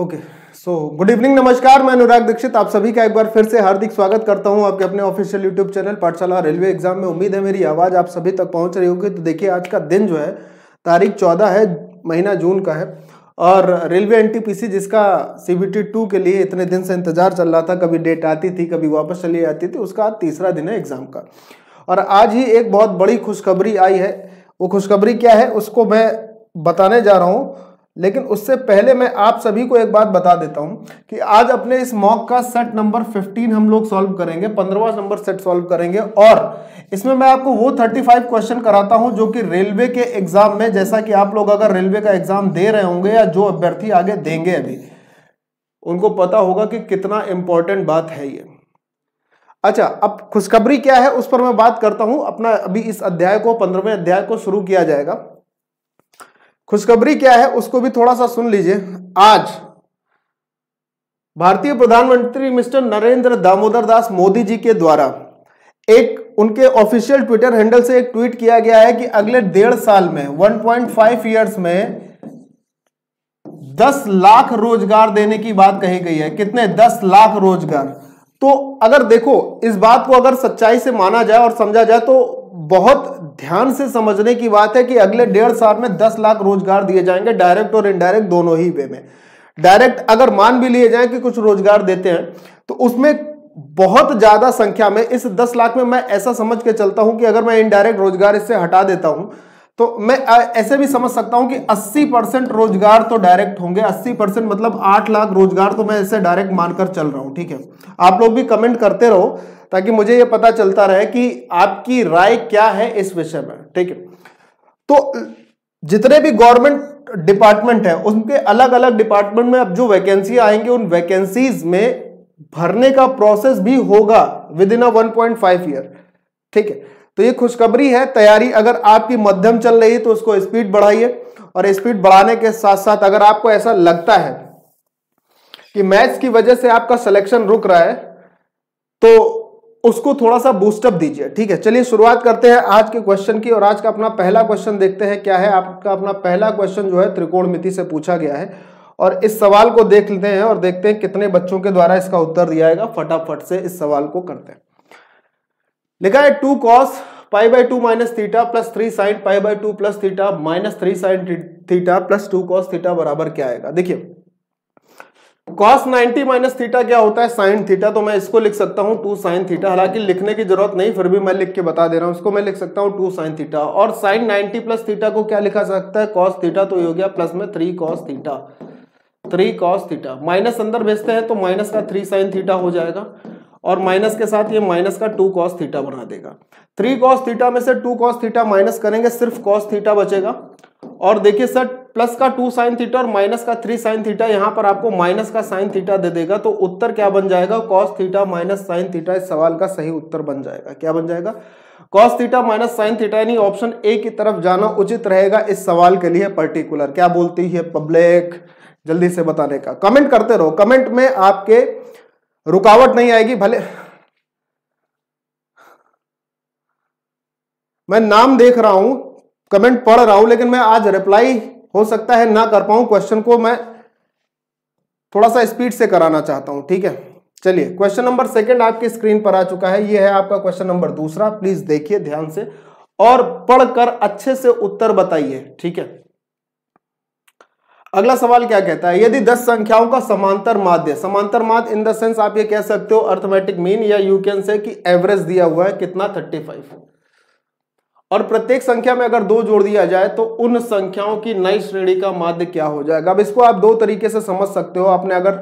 Okay so good evening, नमस्कार। मैं अनुराग दीक्षित आप सभी का एक बार फिर से हार्दिक स्वागत करता हूं आपके अपने official YouTube channel Pathshala railway exam में। उम्मीद है मेरी आवाज़ आप सभी तक पहुंच रही होगी। तो देखिए, आज का दिन जो है तारीख 14 है, महीना जून का है, और रेलवे एनटीपीसी जिसका सीबीटी 2 के लिए इतने दिन से इंतजार चल रहा था, कभी डेट आती थी कभी वापस चली जाती थी, उसका आज तीसरा दिन है एग्जाम का। और आज ही एक बहुत बड़ी खुशखबरी आई है। वो खुशखबरी क्या है उसको मैं बताने जा रहा हूँ, लेकिन उससे पहले मैं आप सभी को एक बात बता देता हूं कि आज अपने इस मॉक का सेट नंबर 15 हम लोग सॉल्व करेंगे, 15वां नंबर सेट सॉल्व करेंगे। और इसमें मैं आपको वो 35 क्वेश्चन कराता हूं जो कि रेलवे के एग्जाम में, जैसा कि आप लोग अगर रेलवे का एग्जाम दे रहे होंगे या जो अभ्यर्थी आगे देंगे अभी, उनको पता होगा कि कितना इंपॉर्टेंट बात है ये। अच्छा, अब खुशखबरी क्या है उस पर मैं बात करता हूं। अपना अभी इस अध्याय को, 15वें अध्याय को शुरू किया जाएगा। खुशखबरी क्या है उसको भी थोड़ा सा सुन लीजिए। आज भारतीय प्रधानमंत्री मिस्टर नरेंद्र दामोदर दास मोदी जी के द्वारा एक उनके ऑफिशियल ट्विटर हैंडल से एक ट्वीट किया गया है कि अगले 1.5 साल में 1.5 इयर्स में 10 लाख रोजगार देने की बात कही गई है। कितने? 10 लाख रोजगार। तो अगर देखो, इस बात को अगर सच्चाई से माना जाए और समझा जाए तो बहुत ध्यान से समझने की बात है कि अगले 1.5 साल में 10 लाख रोजगार दिए जाएंगे, डायरेक्ट और इनडायरेक्ट दोनों ही वे में। डायरेक्ट अगर मान भी लिए जाए कि कुछ रोजगार देते हैं तो उसमें बहुत ज्यादा संख्या में, इस 10 लाख में मैं ऐसा समझ के चलता हूं कि अगर मैं इनडायरेक्ट रोजगार इससे हटा देता हूं तो मैं ऐसे भी समझ सकता हूं कि 80% रोजगार तो डायरेक्ट होंगे। 80% मतलब 8 लाख रोजगार तो मैं ऐसे डायरेक्ट मानकर चल रहा हूं। ठीक है, आप लोग भी कमेंट करते रहो ताकि मुझे ये पता चलता रहे कि आपकी राय क्या है इस विषय में। ठीक है, तो जितने भी गवर्नमेंट डिपार्टमेंट है उनके अलग अलग डिपार्टमेंट में अब जो वैकेंसी आएंगे उन वैकेंसीज में भरने का प्रोसेस भी होगा विद इन अ 1.5 ईयर। ठीक है, तो ये खुशखबरी है। तैयारी अगर आपकी मध्यम चल रही है तो उसको स्पीड बढ़ाइए, और स्पीड बढ़ाने के साथ साथ अगर आपको ऐसा लगता है कि मैथ्स की वजह से आपका सिलेक्शन रुक रहा है तो उसको थोड़ा सा बूस्टअप दीजिए। ठीक है, चलिए शुरुआत करते हैं आज के क्वेश्चन की। और आज का अपना पहला क्वेश्चन देखते हैं क्या है। आपका अपना पहला क्वेश्चन जो है त्रिकोणमिति से पूछा गया है, और इस सवाल को देख लेते हैं और देखते हैं कितने बच्चों के द्वारा इसका उत्तर दिया जाएगा। फटाफट से इस सवाल को करते हैं। लिखा है 2 cos π/2 - θ + 3 sin π/2 + θ - 3 sin θ + 2 cos θ बराबर क्या आएगा? देखिए, cos 90 minus थीटा क्या होता है? sin theta. तो मैं इसको लिख सकता हूं 2 sin थीटा। हालांकि लिखने की जरूरत नहीं, फिर भी मैं लिख के बता दे रहा हूं। इसको मैं लिख सकता हूं 2 sin थीटा, और sin 90 plus थीटा को क्या लिखा सकता है? cos theta. तो ये हो गया प्लस में 3 cos theta. 3 cos theta minus अंदर भेजते हैं तो माइनस का 3 sin थीटा हो जाएगा, और माइनस के साथ ये माइनस का 2 cos थीटा बना देगा। 3 cos थीटा में से 2 cos थीटा माइनस करेंगे, सिर्फ cos थीटा बचेगा। और देखिए सर, प्लस का 2 sin थीटा और माइनस का 3 sin थीटा, यहाँ पर आपको माइनस का sin थीटा दे देगा। तो उत्तर क्या बन जाएगा? cos theta minus sin theta इस सवाल का सही उत्तर बन जाएगा। क्या बन जाएगा? cos theta minus sin theta, यानी ऑप्शन ए की तरफ जाना उचित रहेगा इस सवाल के लिए पर्टिकुलर। क्या बोलती है पब्लिक? जल्दी से बताने का, कमेंट करते रहो। कमेंट में आपके रुकावट नहीं आएगी। भले मैं नाम देख रहा हूं, कमेंट पढ़ रहा हूं, लेकिन मैं आज रिप्लाई हो सकता है ना कर पाऊं। क्वेश्चन को मैं थोड़ा सा स्पीड से कराना चाहता हूं। ठीक है, चलिए क्वेश्चन नंबर 2 आपकी स्क्रीन पर आ चुका है। ये है आपका क्वेश्चन नंबर 2। प्लीज देखिए ध्यान से और पढ़कर अच्छे से उत्तर बताइए। ठीक है, अगला सवाल क्या कहता है? यदि 10 संख्याओं का समांतर माध्य, समांतर माध्य इन द सेंस आप ये कह सकते हो अर्थमेटिक मीन, या यू कैन से कि एवरेज दिया हुआ है, कितना? 35। और प्रत्येक संख्या में अगर 2 जोड़ दिया जाए तो उन संख्याओं की नई श्रेणी का माध्य क्या हो जाएगा? अब इसको आप 2 तरीके से समझ सकते हो। आपने अगर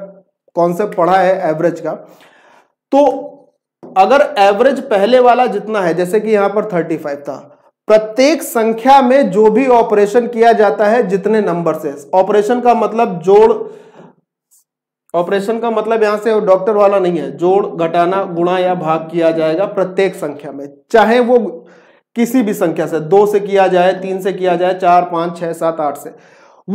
कॉन्सेप्ट पढ़ा है एवरेज का, तो अगर एवरेज पहले वाला जितना है, जैसे कि यहां पर 35 था, प्रत्येक संख्या में जो भी ऑपरेशन किया जाता है जितने नंबर से, ऑपरेशन का मतलब जोड़, ऑपरेशन का मतलब यहां से डॉक्टर वाला नहीं है, जोड़ घटाना गुणा या भाग किया जाएगा प्रत्येक संख्या में, चाहे वो किसी भी संख्या से, 2 से किया जाए, 3 से किया जाए, 4, 5, 6, 7, 8 से,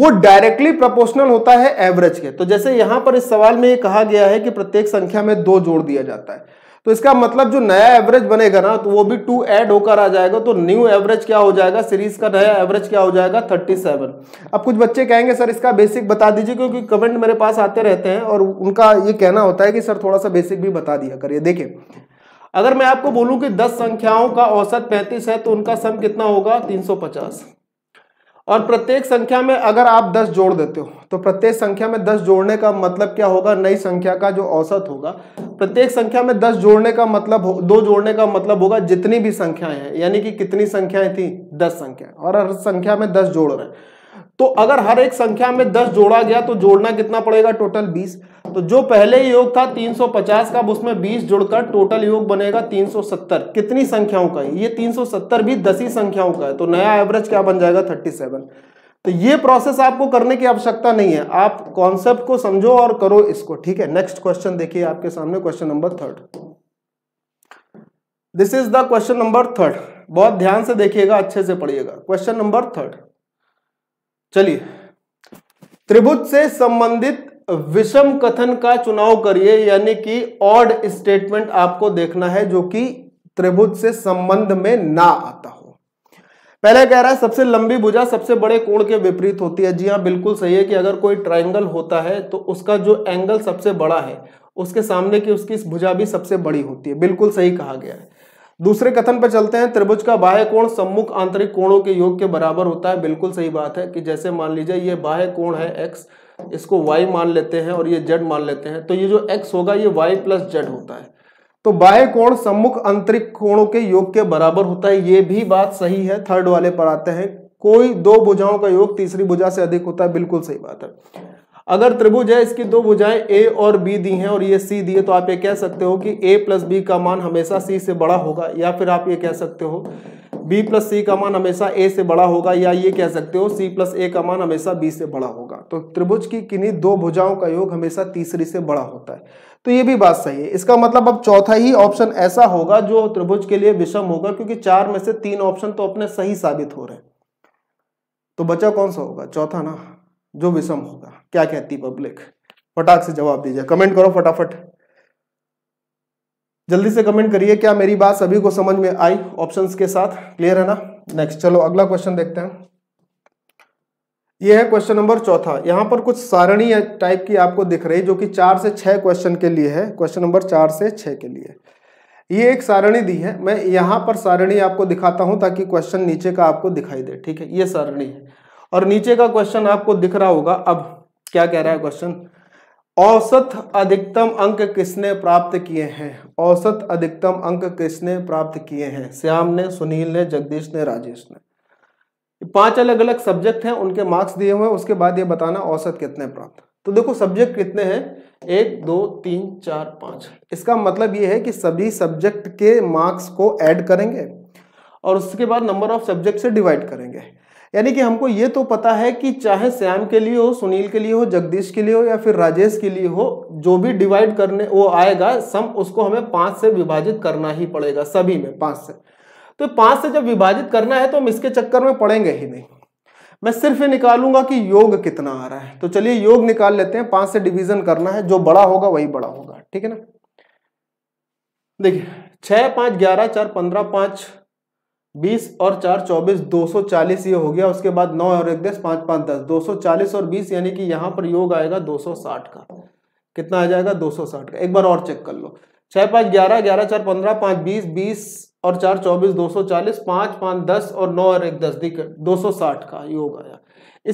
वो डायरेक्टली प्रोपोर्शनल होता है एवरेज के। तो जैसे यहां पर इस सवाल में ये कहा गया है कि प्रत्येक संख्या में 2 जोड़ दिया जाता है, तो इसका मतलब जो नया एवरेज बनेगा ना तो वो भी 2 ऐड होकर आ जाएगा, तो न्यू एवरेज क्या हो जाएगा, सीरीज का नया एवरेज क्या हो जाएगा 37। अब कुछ बच्चे कहेंगे सर इसका बेसिक बता दीजिए, क्योंकि कमेंट मेरे पास आते रहते हैं और उनका ये कहना होता है कि सर थोड़ा सा बेसिक भी बता दिया करिए। देखिए अगर मैं आपको बोलूं कि 10 संख्याओं का औसत 35 है तो उनका सम कितना होगा 350, और प्रत्येक संख्या में अगर आप 10 जोड़ देते हो तो प्रत्येक संख्या में 10 जोड़ने का मतलब क्या होगा, नई संख्या का जो औसत होगा। प्रत्येक संख्या में 10 जोड़ने का मतलब, 2 जोड़ने का मतलब होगा जितनी भी संख्याएं हैं, यानी कि कितनी संख्याएं थी 10 संख्या, और हर संख्या में 10 जोड़ रहे हैं तो अगर हर एक संख्या में 10 जोड़ा गया तो जोड़ना कितना पड़ेगा टोटल 20। तो जो पहले योग था 350 का उसमें 20 जोड़कर टोटल योग बनेगा 370। कितनी संख्याओं का है ये 370 भी 10 ही संख्याओं का है, तो नया एवरेज क्या बन जाएगा 37। तो ये प्रोसेस आपको करने की आवश्यकता नहीं है, आप कॉन्सेप्ट को समझो और करो इसको, ठीक है। नेक्स्ट क्वेश्चन देखिए आपके सामने, question number 3। This is the question number 3, बहुत ध्यान से देखिएगा, अच्छे से पढ़िएगा। क्वेश्चन नंबर 3, चलिए, त्रिभुज से संबंधित विषम कथन का चुनाव करिए, यानी कि ऑड स्टेटमेंट आपको देखना है जो कि त्रिभुज से संबंध में ना आता हो। पहले कह रहा है सबसे लंबी भुजा सबसे बड़े कोण के विपरीत होती है। जी हाँ बिल्कुल सही है कि अगर कोई ट्रायंगल होता है तो उसका जो एंगल सबसे बड़ा है उसके सामने की उसकी भुजा भी सबसे बड़ी होती है, बिल्कुल सही कहा गया है। दूसरे कथन पर चलते हैं, त्रिभुज का बाह्य कोण सम्मुख आंतरिक कोणों के योग के बराबर होता है, बिल्कुल सही बात है कि जैसे मान लीजिए ये बाह्य कोण है x, इसको y मान लेते हैं और ये z मान लेते हैं, तो ये जो x होगा ये y प्लस z होता है। तो बाह्य कोण सम्मुख आंतरिक कोणों के योग के बराबर होता है, ये भी बात सही है। थर्ड वाले पर आते हैं, कोई दो भुजाओं का योग तीसरी भुजा से अधिक होता है, बिल्कुल सही बात है। अगर त्रिभुज है इसकी दो भुजाएं ए और बी दी हैं और ये सी दी है तो आप ये कह सकते हो कि ए प्लस बी का मान हमेशा सी से बड़ा होगा, या फिर आप ये कह सकते हो बी प्लस सी का मान हमेशा ए से बड़ा होगा, या ये कह सकते हो सी प्लस ए का मान हमेशा बी से बड़ा होगा। तो त्रिभुज की किन्हीं दो भुजाओं का योग हमेशा तीसरी से बड़ा होता है, तो ये भी बात सही है। इसका मतलब अब चौथा ही ऑप्शन ऐसा होगा जो त्रिभुज के लिए विषम होगा, क्योंकि 4 में से 3 ऑप्शन तो अपने सही साबित हो रहे हैं, तो बचा कौन सा होगा, चौथा ना जो विषम होगा। क्या कहती पब्लिक, फटाक से जवाब दीजिए, कमेंट करो फटाफट, जल्दी से कमेंट करिए। क्या मेरी बात सभी को समझ में आई ऑप्शंस के साथ, क्लियर है ना। नेक्स्ट चलो अगला क्वेश्चन देखते हैं, ये है क्वेश्चन नंबर 4। यहां पर कुछ सारणी टाइप की आपको दिख रही जो कि 4 से 6 क्वेश्चन के लिए है, क्वेश्चन नंबर 4 से 6 के लिए ये एक सारणी दी है। मैं यहां पर सारणी आपको दिखाता हूं ताकि क्वेश्चन नीचे का आपको दिखाई दे, ठीक है। ये सारणी है और नीचे का क्वेश्चन आपको दिख रहा होगा। अब क्या कह रहा है क्वेश्चन, औसत अधिकतम अंक किसने प्राप्त किए हैं, औसत अधिकतम अंक किसने प्राप्त किए हैं। श्याम ने, सुनील ने, जगदीश ने, राजेश ने, 5 अलग अलग सब्जेक्ट हैं, उनके मार्क्स दिए हुए हैं। उसके बाद ये बताना औसत कितने प्राप्त। तो देखो सब्जेक्ट कितने हैं, 1 2 3 4 5। इसका मतलब ये है कि सभी सब्जेक्ट के मार्क्स को ऐड करेंगे और उसके बाद नंबर ऑफ सब्जेक्ट से डिवाइड करेंगे। यानी कि हमको ये तो पता है कि चाहे श्याम के लिए हो, सुनील के लिए हो, जगदीश के लिए हो या फिर राजेश के लिए हो, जो भी डिवाइड करने वो आएगा सम, उसको हमें 5 से विभाजित करना ही पड़ेगा, सभी में 5 से। तो 5 से जब विभाजित करना है तो हम इसके चक्कर में पड़ेंगे ही नहीं, मैं सिर्फ ये निकालूंगा कि योग कितना आ रहा है। तो चलिए योग निकाल लेते हैं, 5 से डिविजन करना है, जो बड़ा होगा वही बड़ा होगा, ठीक है ना। देखिए 6 5 11 4 15 5 20 और 4 24 240 ये हो गया। उसके बाद 9 और 1 10 5 5 10 240 और 20, यानी कि यहाँ पर योग आएगा 260 का। कितना आ जाएगा 260 का, एक बार और चेक कर लो। 6 5 11 11 4 15 5 20 20 और 4 24 240 5 5 10 और 9 और 1 10 दिख 260 का योग आया।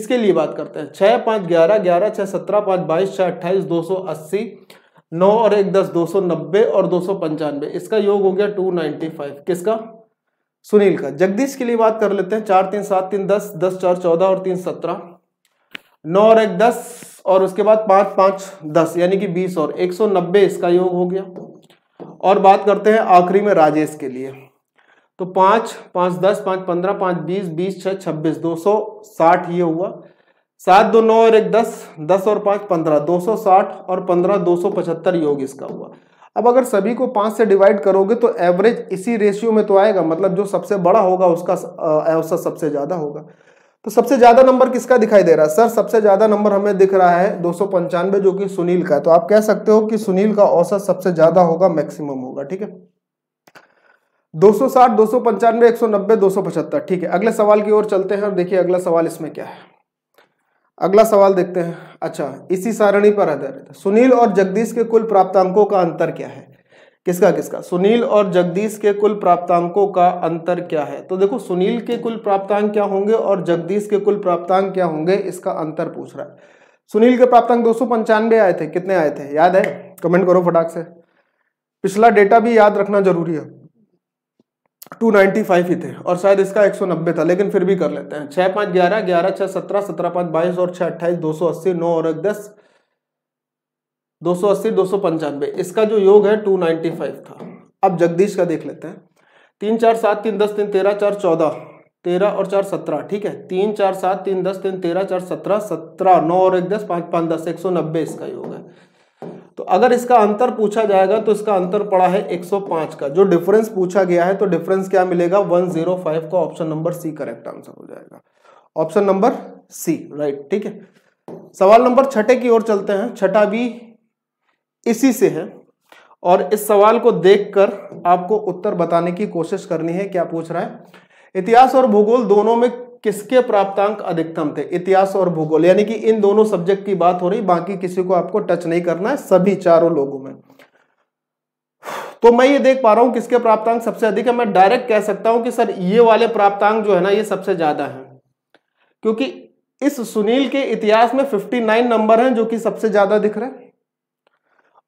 इसके लिए बात करते हैं, 6 5 11 11 6 17 5 22 6 28 280, 9 और 1 10 290 और 295। इसका योग हो गया 295, किसका, सुनील का। जगदीश के लिए बात कर लेते हैं, 4 3 7 3 10 10 4 14 और 3 17, 9 और 1 10 और उसके बाद 5 5 10 यानी कि 20 और 190, इसका योग हो गया। और बात करते हैं आखिरी में राजेश के लिए, तो 5 5 10 5 15 5 20 20 6 26 260 ये हुआ। 7 2 9 और 1 10 10 और 5 15 260 और 15 275 योग इसका हुआ। अब अगर सभी को 5 से डिवाइड करोगे तो एवरेज इसी रेशियो में तो आएगा, मतलब जो सबसे बड़ा होगा उसका औसत सबसे ज़्यादा होगा। तो सबसे ज्यादा नंबर किसका दिखाई दे रहा है? सर सबसे ज्यादा नंबर हमें दिख रहा है 295 जो कि सुनील का है। तो आप कह सकते हो कि सुनील का औसत सबसे ज्यादा होगा, मैक्सिमम होगा। ठीक है, 260, 295, 190, 275। ठीक है, अगले सवाल की ओर चलते हैं और देखिए अगला सवाल इसमें क्या है। अगला सवाल देखते हैं। अच्छा, इसी सारणी पर आधारित सुनील और जगदीश के कुल प्राप्तांकों का अंतर क्या है? किसका किसका? सुनील और जगदीश के कुल प्राप्तांकों का अंतर क्या है? तो देखो, सुनील के कुल प्राप्तांक क्या होंगे और जगदीश के कुल प्राप्तांक क्या होंगे, इसका अंतर पूछ रहा है। सुनील के प्राप्तांक 295 आए थे। कितने आए थे याद है? कमेंट करो फटाक से। पिछला डेटा भी याद रखना जरूरी है। 295 ही थे और शायद इसका 190 था, लेकिन फिर भी कर लेते हैं। 6 5 11, 11 6 17, 17 5 22 और 6 28, 280, 9 और 10, 280, 295। इसका जो योग है 295 था। अब जगदीश का देख लेते हैं। 3 4 7, 3 10, 3 13, 4 14, 13 और 4 17। ठीक है, 3 4 7, 3 10, 3 13, 4 17, 17, 9 और 10, 5 5 10, 190 इसका योग है। तो अगर इसका अंतर पूछा जाएगा तो इसका अंतर पड़ा है 105 का। जो डिफरेंस पूछा गया है तो डिफरेंस क्या मिलेगा? 105 का। Option number C correct answer हो जाएगा, ऑप्शन नंबर सी राइट। ठीक है, सवाल नंबर 6 की ओर चलते हैं। 6 भी इसी से है और इस सवाल को देखकर आपको उत्तर बताने की कोशिश करनी है। क्या पूछ रहा है? इतिहास और भूगोल दोनों में किसके प्राप्तांक अधिकतम थे? इतिहास और भूगोल, यानी कि इन दोनों सब्जेक्ट की बात हो रही, बाकी किसी को आपको टच नहीं करना है, सभी चारों लोगों में। तो मैं ये देख पा रहा हूं किसके प्राप्तांक सबसे अधिक है। मैं डायरेक्ट कह सकता हूं कि सर ये वाले प्राप्तांक जो है ना, ये सबसे ज्यादा है, क्योंकि इस सुनील के इतिहास में 59 नंबर है जो कि सबसे ज्यादा दिख रहे हैं,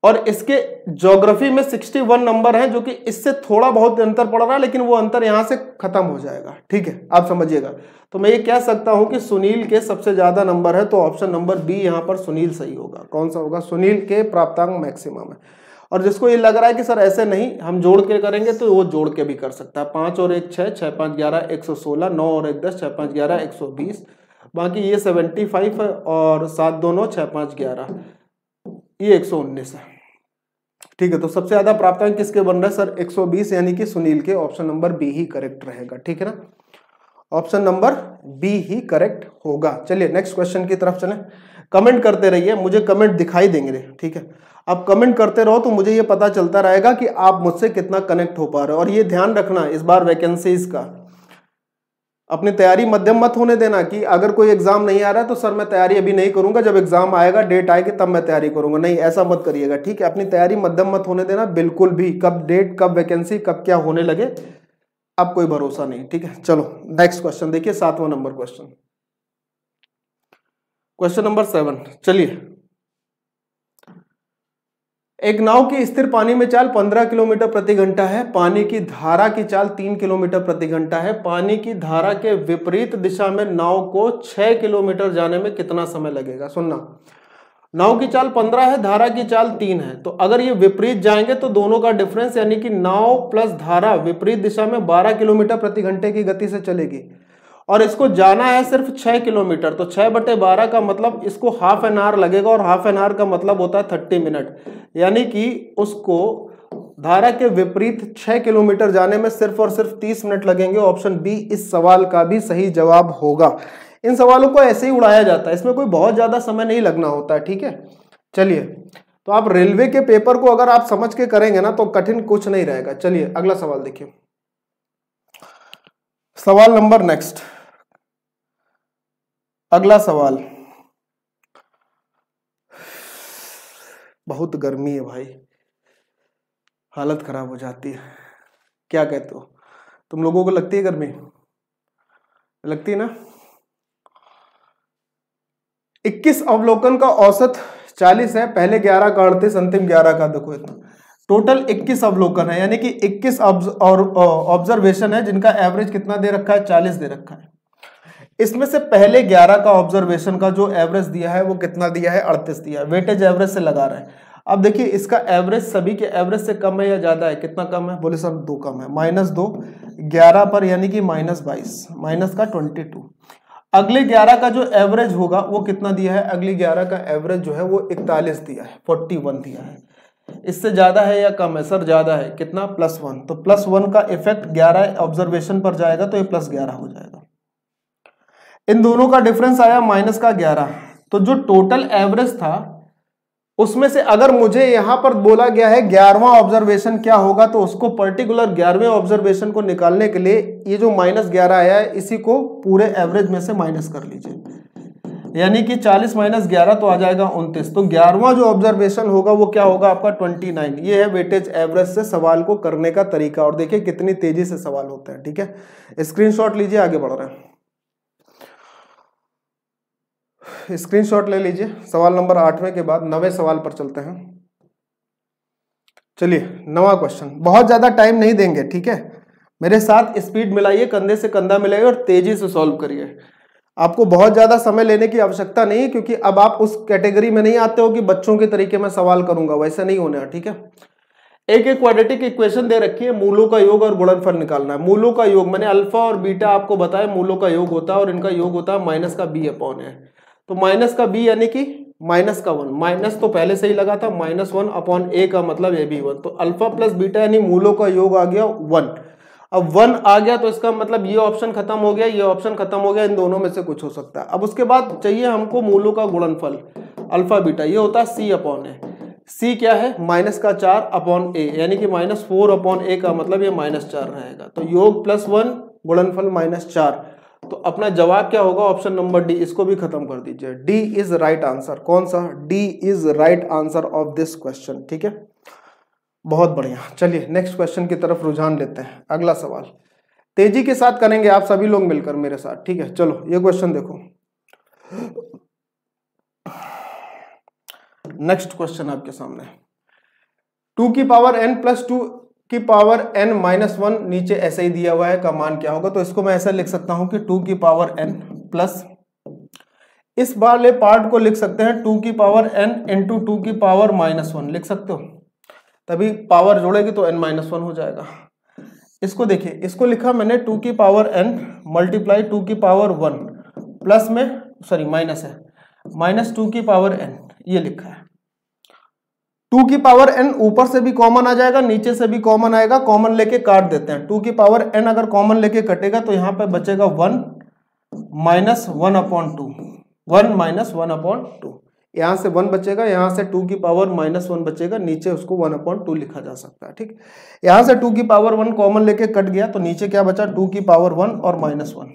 और इसके ज्योग्राफी में 61 नंबर है जो कि इससे थोड़ा बहुत अंतर पड़ रहा है, लेकिन वो अंतर यहां से खत्म हो जाएगा। ठीक है, आप समझिएगा। तो मैं ये कह सकता हूं कि सुनील के सबसे ज्यादा नंबर है, तो ऑप्शन नंबर बी यहां पर सुनील सही होगा। कौन सा होगा? सुनील के प्राप्तांक मैक्सिमम है। और जिसको ये लग रहा है कि सर ऐसे नहीं, हम जोड़ के करेंगे, तो वो जोड़ के भी कर सकता है। 5 और 1 6, 6 5 11, 116, 9 और 10, 6 5 11, 120, बाकी ये 75 है, और 7 2 9, 6 5 11, ये 119 है। ठीक है, तो सबसे ज्यादा प्राप्तांक किसके बन रहे हैं? सर 120, यानी कि सुनील के। ऑप्शन नंबर बी ही करेक्ट रहेगा। ठीक है ना, ऑप्शन नंबर बी ही करेक्ट होगा। चलिए नेक्स्ट क्वेश्चन की तरफ चलें। कमेंट करते रहिए, मुझे कमेंट दिखाई देंगे। ठीक है, आप कमेंट करते रहो तो मुझे ये पता चलता रहेगा कि आप मुझसे कितना कनेक्ट हो पा रहे हो। और ये ध्यान रखना, इस बार वैकेंसीज का अपनी तैयारी मध्यम मत होने देना कि अगर कोई एग्जाम नहीं आ रहा है तो सर मैं तैयारी अभी नहीं करूंगा, जब एग्जाम आएगा, डेट आएगी तब मैं तैयारी करूंगा। नहीं, ऐसा मत करिएगा। ठीक है, अपनी तैयारी मध्यम मत होने देना बिल्कुल भी। कब डेट, कब वैकेंसी, कब क्या होने लगे, अब कोई भरोसा नहीं। ठीक है, चलो नेक्स्ट क्वेश्चन देखिए। 7वां नंबर क्वेश्चन, क्वेश्चन नंबर 7। चलिए, एक नाव की स्थिर पानी में चाल 15 किलोमीटर प्रति घंटा है, पानी की धारा की चाल 3 किलोमीटर प्रति घंटा है। पानी की धारा के विपरीत दिशा में नाव को 6 किलोमीटर जाने में कितना समय लगेगा? सुनना, नाव की चाल 15 है, धारा की चाल 3 है, तो अगर ये विपरीत जाएंगे तो दोनों का डिफरेंस, यानी कि नाव प्लस धारा विपरीत दिशा में 12 किलोमीटर प्रति घंटे की गति से चलेगी, और इसको जाना है सिर्फ 6 किलोमीटर। तो 6/12 का मतलब इसको हाफ एन आवर लगेगा, और हाफ एन आवर का मतलब होता है 30 मिनट, यानी कि उसको धारा के विपरीत 6 किलोमीटर जाने में सिर्फ और सिर्फ 30 मिनट लगेंगे। ऑप्शन बी इस सवाल का भी सही जवाब होगा। इन सवालों को ऐसे ही उड़ाया जाता है, इसमें कोई बहुत ज्यादा समय नहीं लगना होता है। ठीक है, चलिए, तो आप रेलवे के पेपर को अगर आप समझ के करेंगे ना तो कठिन कुछ नहीं रहेगा। चलिए अगला सवाल देखिए, सवाल नंबर नेक्स्ट। अगला सवाल, बहुत गर्मी है भाई, हालत खराब हो जाती है। क्या कहते हो तुम लोगों को? लगती है गर्मी? लगती है ना। 21 अवलोकन का औसत 40 है, पहले 11 का 38, अंतिम 11 का। देखो इतना टोटल 21 अवलोकन है, यानी कि 21 ऑब्जर्वेशन है, जिनका एवरेज कितना दे रखा है? 40 दे रखा है। इसमें से पहले 11 का ऑब्जर्वेशन का जो एवरेज दिया है वो कितना दिया है? 38 दिया है। वेटेज एवरेज से लगा रहे हैं। अब देखिए इसका एवरेज सभी के एवरेज से कम है या ज्यादा है? कितना कम है? बोले सर 2 कम है, -2 11 पर, यानी कि -22, माइनस का 22। अगले 11 का जो एवरेज होगा वो कितना दिया है? अगली 11 का एवरेज जो है वो 41 दिया है, 41 दिया है। इससे ज्यादा है या कम है? सर ज्यादा है। कितना? +1। तो +1 का इफेक्ट 11 ऑब्जर्वेशन पर जाएगा, तो ये +11 हो जाएगा। इन दोनों का डिफरेंस आया माइनस का 11। तो जो टोटल एवरेज था उसमें से अगर मुझे यहां पर बोला गया है 11वां ऑब्जर्वेशन क्या होगा, तो उसको पर्टिकुलर 11वें ऑब्जर्वेशन को निकालने के लिए ये जो माइनस 11 आया है इसी को पूरे एवरेज में से माइनस कर लीजिए, यानी कि 40 माइनस 11 तो आ जाएगा 29। तो 11वां जो ऑब्जर्वेशन होगा वो क्या होगा आपका 29। ये है वेटेज एवरेज से सवाल को करने का तरीका। और देखिए कितनी तेजी से सवाल होता है। ठीक है, स्क्रीनशॉट लीजिए, आगे बढ़ रहे हैं, स्क्रीनशॉट ले लीजिए। सवाल नंबर 8वें के बाद 9वें सवाल पर चलते हैं। चलिए 9वां क्वेश्चन, बहुत ज्यादा टाइम नहीं देंगे, ठीक है, मेरे साथ स्पीड मिलाइए, कंधे से कंधा मिलाइए और तेजी से सॉल्व करिए। आपको बहुत ज्यादा समय लेने की आवश्यकता नहीं, क्योंकि अब आप उस कैटेगरी में नहीं आते हो कि बच्चों के तरीके में सवाल करूंगा, वैसा नहीं होना है। ठीक है, एक क्वाड्रेटिक इक्वेशन दे रखी है, मूलों का योग और गुणनफल निकालना है। मूलों का योग मैंने अल्फा और बीटा आपको बताया मूलों का योग होता है, और इनका योग होता है माइनस का बी अपॉन है। तो माइनस का बी यानी कि माइनस का 1, माइनस तो पहले से ही लगा था, माइनस 1 अपॉन ए का मतलब ए बी 1। तो अल्फा प्लस बीटा यानी मूलों का योग आ गया 1। अब 1 आ गया तो इसका मतलब ये ऑप्शन खत्म हो गया, ये ऑप्शन खत्म हो गया, इन दोनों में से कुछ हो सकता है। अब उसके बाद चाहिए हमको मूलों का गुणनफल अल्फा बीटा, ये होता है सी अपॉन ए। सी क्या है, माइनस का 4 अपॉन ए, यानी कि माइनस 4 अपॉन ए का मतलब ये माइनस 4 रहेगा। तो योग प्लस 1 गुणनफल माइनस 4। तो अपना जवाब क्या होगा, ऑप्शन नंबर डी। इसको भी खत्म कर दीजिए, डी इज राइट आंसर। कौन सा, D is right answer of this question. ठीक है, बहुत बढ़िया। चलिए नेक्स्ट क्वेश्चन की तरफ रुझान लेते हैं। अगला सवाल तेजी के साथ करेंगे आप सभी लोग मिलकर मेरे साथ। ठीक है, चलो ये क्वेश्चन देखो, नेक्स्ट क्वेश्चन आपके सामने। 2 की पावर n प्लस 2 की पावर n माइनस 1 नीचे ऐसे ही दिया हुआ है का मान क्या होगा। तो इसको मैं ऐसा लिख सकता हूं कि 2 की पावर n प्लस, इस वाले पार्ट को लिख सकते हैं 2 की पावर n इंटू 2 की पावर माइनस 1 लिख सकते हो, तभी पावर जोड़ेगी तो n माइनस 1 हो जाएगा। इसको देखिए, इसको लिखा मैंने 2 की पावर n मल्टीप्लाई 2 की पावर 1 प्लस में, सॉरी माइनस है, माइनस 2 की पावर n ये लिखा है। 2 की पावर n ऊपर से भी कॉमन आ जाएगा, नीचे से भी कॉमन आएगा, कॉमन लेके काट देते हैं। 2 की पावर n अगर कॉमन लेके कटेगा तो यहाँ पे बचेगा 1 माइनस 1 अपॉन 2, यहाँ से 1 बचेगा, यहाँ से 2 की पावर माइनस 1 बचेगा, नीचे उसको 1 अपॉन 2 लिखा जा सकता है। ठीक, यहाँ से 2 की पावर 1 कॉमन लेके कट गया तो नीचे क्या बचा, 2 की पावर 1 और माइनस 1।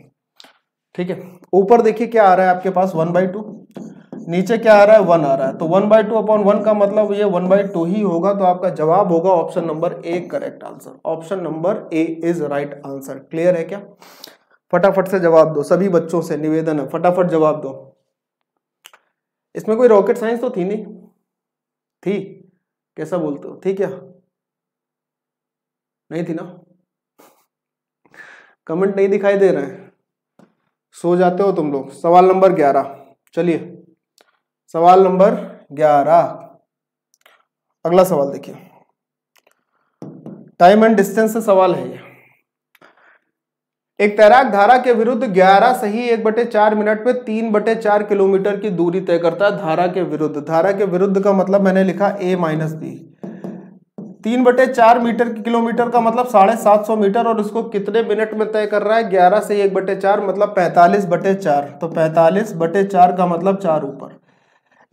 ठीक है, ऊपर देखिए क्या आ रहा है आपके पास 1/2, नीचे क्या आ रहा है 1 आ रहा है। तो 1/2 अपॉन 1 का मतलब ये 1/2 ही होगा। तो आपका जवाब होगा option number A correct answer. Option number A is right answer. Clear है क्या, फटाफट से जवाब दो, सभी बच्चों से निवेदन है, फटाफट जवाब दो। इसमें कोई रॉकेट साइंस तो थी नहीं, थी, कैसा बोलते हो, थी क्या, नहीं थी ना, कमेंट नहीं दिखाई दे रहे हैं, सो जाते हो तुम लोग। सवाल नंबर 11, चलिए सवाल नंबर 11। अगला सवाल देखिए, टाइम एंड डिस्टेंस से सवाल है ये। एक तैराक धारा के विरुद्ध 11 सही 1/4 मिनट में 3/4 किलोमीटर की दूरी तय करता है। धारा के विरुद्ध, धारा के विरुद्ध का मतलब मैंने लिखा a माइनस बी। 3/4 किलोमीटर का मतलब 750 मीटर, और उसको कितने मिनट में तय कर रहा है, 11 सही 1/4 मतलब 45/4। तो 45/4 का मतलब 4 ऊपर,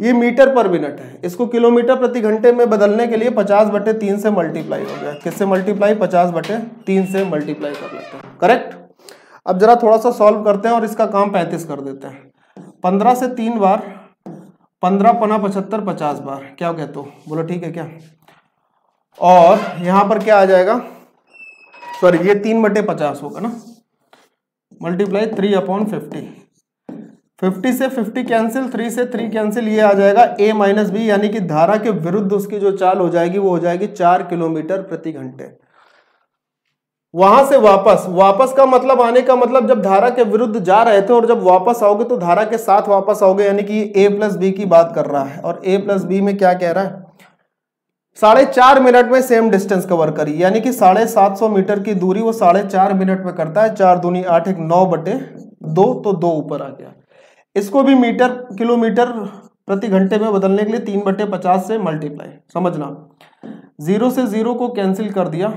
ये मीटर पर मिनट है, इसको किलोमीटर प्रति घंटे में बदलने के लिए 50/3 से मल्टीप्लाई हो गया। किससे मल्टीप्लाई, 50/3 से मल्टीप्लाई कर लेते हैं। करेक्ट, अब जरा थोड़ा सा सॉल्व करते हैं और इसका काम 35 कर देते हैं। 15 से 3 बार, 15×75 50 बार, क्या कहते हो, बोलो ठीक है क्या। और यहाँ पर क्या आ जाएगा, सॉरी ये 3/50 होगा ना, मल्टीप्लाई 3/50। 50 से 50 कैंसिल, 3 से 3 कैंसिल, ये आ जाएगा a माइनस बी, यानी कि धारा के विरुद्ध उसकी जो चाल हो जाएगी वो हो जाएगी 4 किलोमीटर प्रति घंटे। वहां से वापस, वापस का मतलब आने का मतलब जब धारा के विरुद्ध जा रहे थे और जब वापस आओगे तो धारा के साथ वापस आओगे, यानी कि a प्लस बी की बात कर रहा है। और a प्लस बी में क्या कह रहा है, 4.5 मिनट में सेम डिस्टेंस कवर करी, यानी कि 750 मीटर की दूरी वो 4.5 मिनट में करता है। 4 दूनी 8, 1 9/2, तो 2 ऊपर आ गया। इसको भी मीटर किलोमीटर प्रति घंटे में बदलने के लिए 3/50 से मल्टीप्लाई, समझना। 0 से 0 को कैंसिल कर दिया,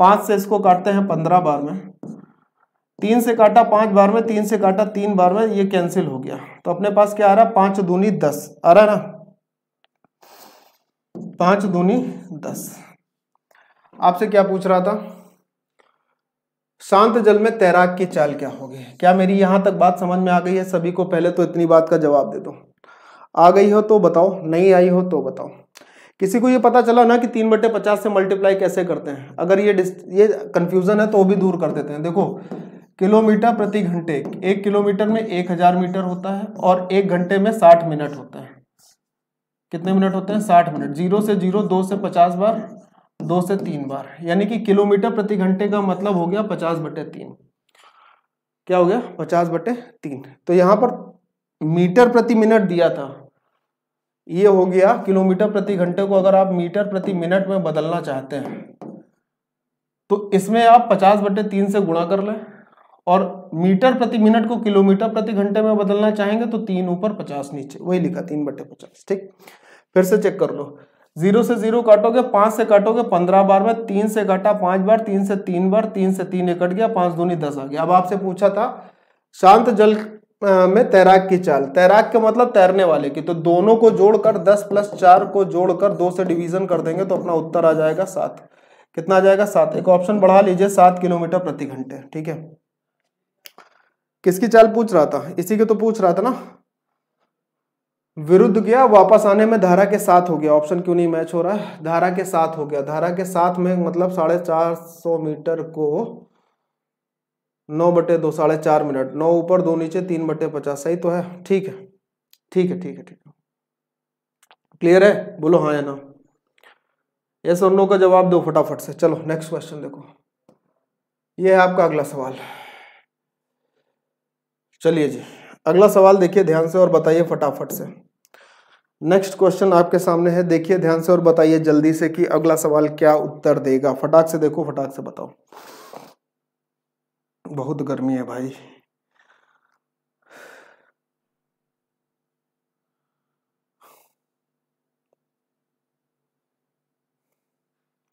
5 से इसको काटते हैं 15 बार में, तीन से काटा पांच बार में, तीन से काटा तीन बार में, ये कैंसिल हो गया। तो अपने पास क्या आ रहा है, 5 दूनी 10 आ रहा है ना, 5 दूनी 10। आपसे क्या पूछ रहा था, शांत जल में तैराक की चाल क्या होगी। क्या मेरी यहां तक बात समझ में आ गई है सभी को? पहले तो इतनी बात का जवाब दे दो। आ गई हो तो बताओ, नहीं आई हो तो बताओ। किसी को ये पता चला ना कि 3/50 से मल्टीप्लाई कैसे करते हैं? अगर ये कंफ्यूजन है तो वो भी दूर कर देते हैं। देखो, किलोमीटर प्रति घंटे, 1 किलोमीटर में 1000 मीटर होता है और 1 घंटे में 60 मिनट होता है। कितने मिनट होते हैं? 60 मिनट। 0 से 0, 2 से 50 बार, 2 से 3 बार, यानी कि किलोमीटर प्रति घंटे का मतलब हो गया 50/3। क्या हो गया? 50/3। तो यहाँ पर मीटर प्रति मिनट दिया था, ये हो गया किलोमीटर प्रति घंटे को अगर आप मीटर प्रति मिनट में बदलना चाहते हैं तो इसमें आप 50/3 से गुणा कर लें, और मीटर प्रति मिनट को किलोमीटर प्रति घंटे में बदलना चाहेंगे तो 3 ऊपर 50 नीचे, वही लिखा 3/50। ठीक, फिर से चेक कर लो। 0 से 0 काटोगे, 5 से काटोगे 15 बार में, 3 से काटा 5 बार, 3 से 3 बार, 3 से 3 ये कट गया, 5 दूनी 10 आ गया। अब आपसे पूछा था शांत जल में तैराक की चाल। तैराक के मतलब तैरने वाले की, तो दोनों को जोड़कर 10 + 4 को जोड़कर 2 से डिवीजन कर देंगे तो अपना उत्तर आ जाएगा 7। कितना आ जाएगा? 7। एक ऑप्शन बढ़ा लीजिए, 7 किलोमीटर प्रति घंटे। ठीक है, किसकी चाल पूछ रहा था? इसी के तो पूछ रहा था ना। विरुद्ध गया, वापस आने में धारा के साथ हो गया। ऑप्शन क्यों नहीं मैच हो रहा है? धारा के साथ हो गया। धारा के साथ में मतलब 450 मीटर को 9/2, 4.5 मिनट, 9 ऊपर 2 नीचे, 3/50, सही तो है? ठीक है, ठीक है, ठीक है, ठीक है। क्लियर है? बोलो हाँ या ना। यस और नो का जवाब दो फटाफट से। चलो नेक्स्ट क्वेश्चन देखो, ये है आपका अगला सवाल। चलिए जी, अगला सवाल देखिए ध्यान से और बताइए फटाफट से। नेक्स्ट क्वेश्चन आपके सामने है, देखिए ध्यान से और बताइए जल्दी से कि अगला सवाल क्या उत्तर देगा। फटाक से देखो, फटाक से बताओ। बहुत गर्मी है भाई।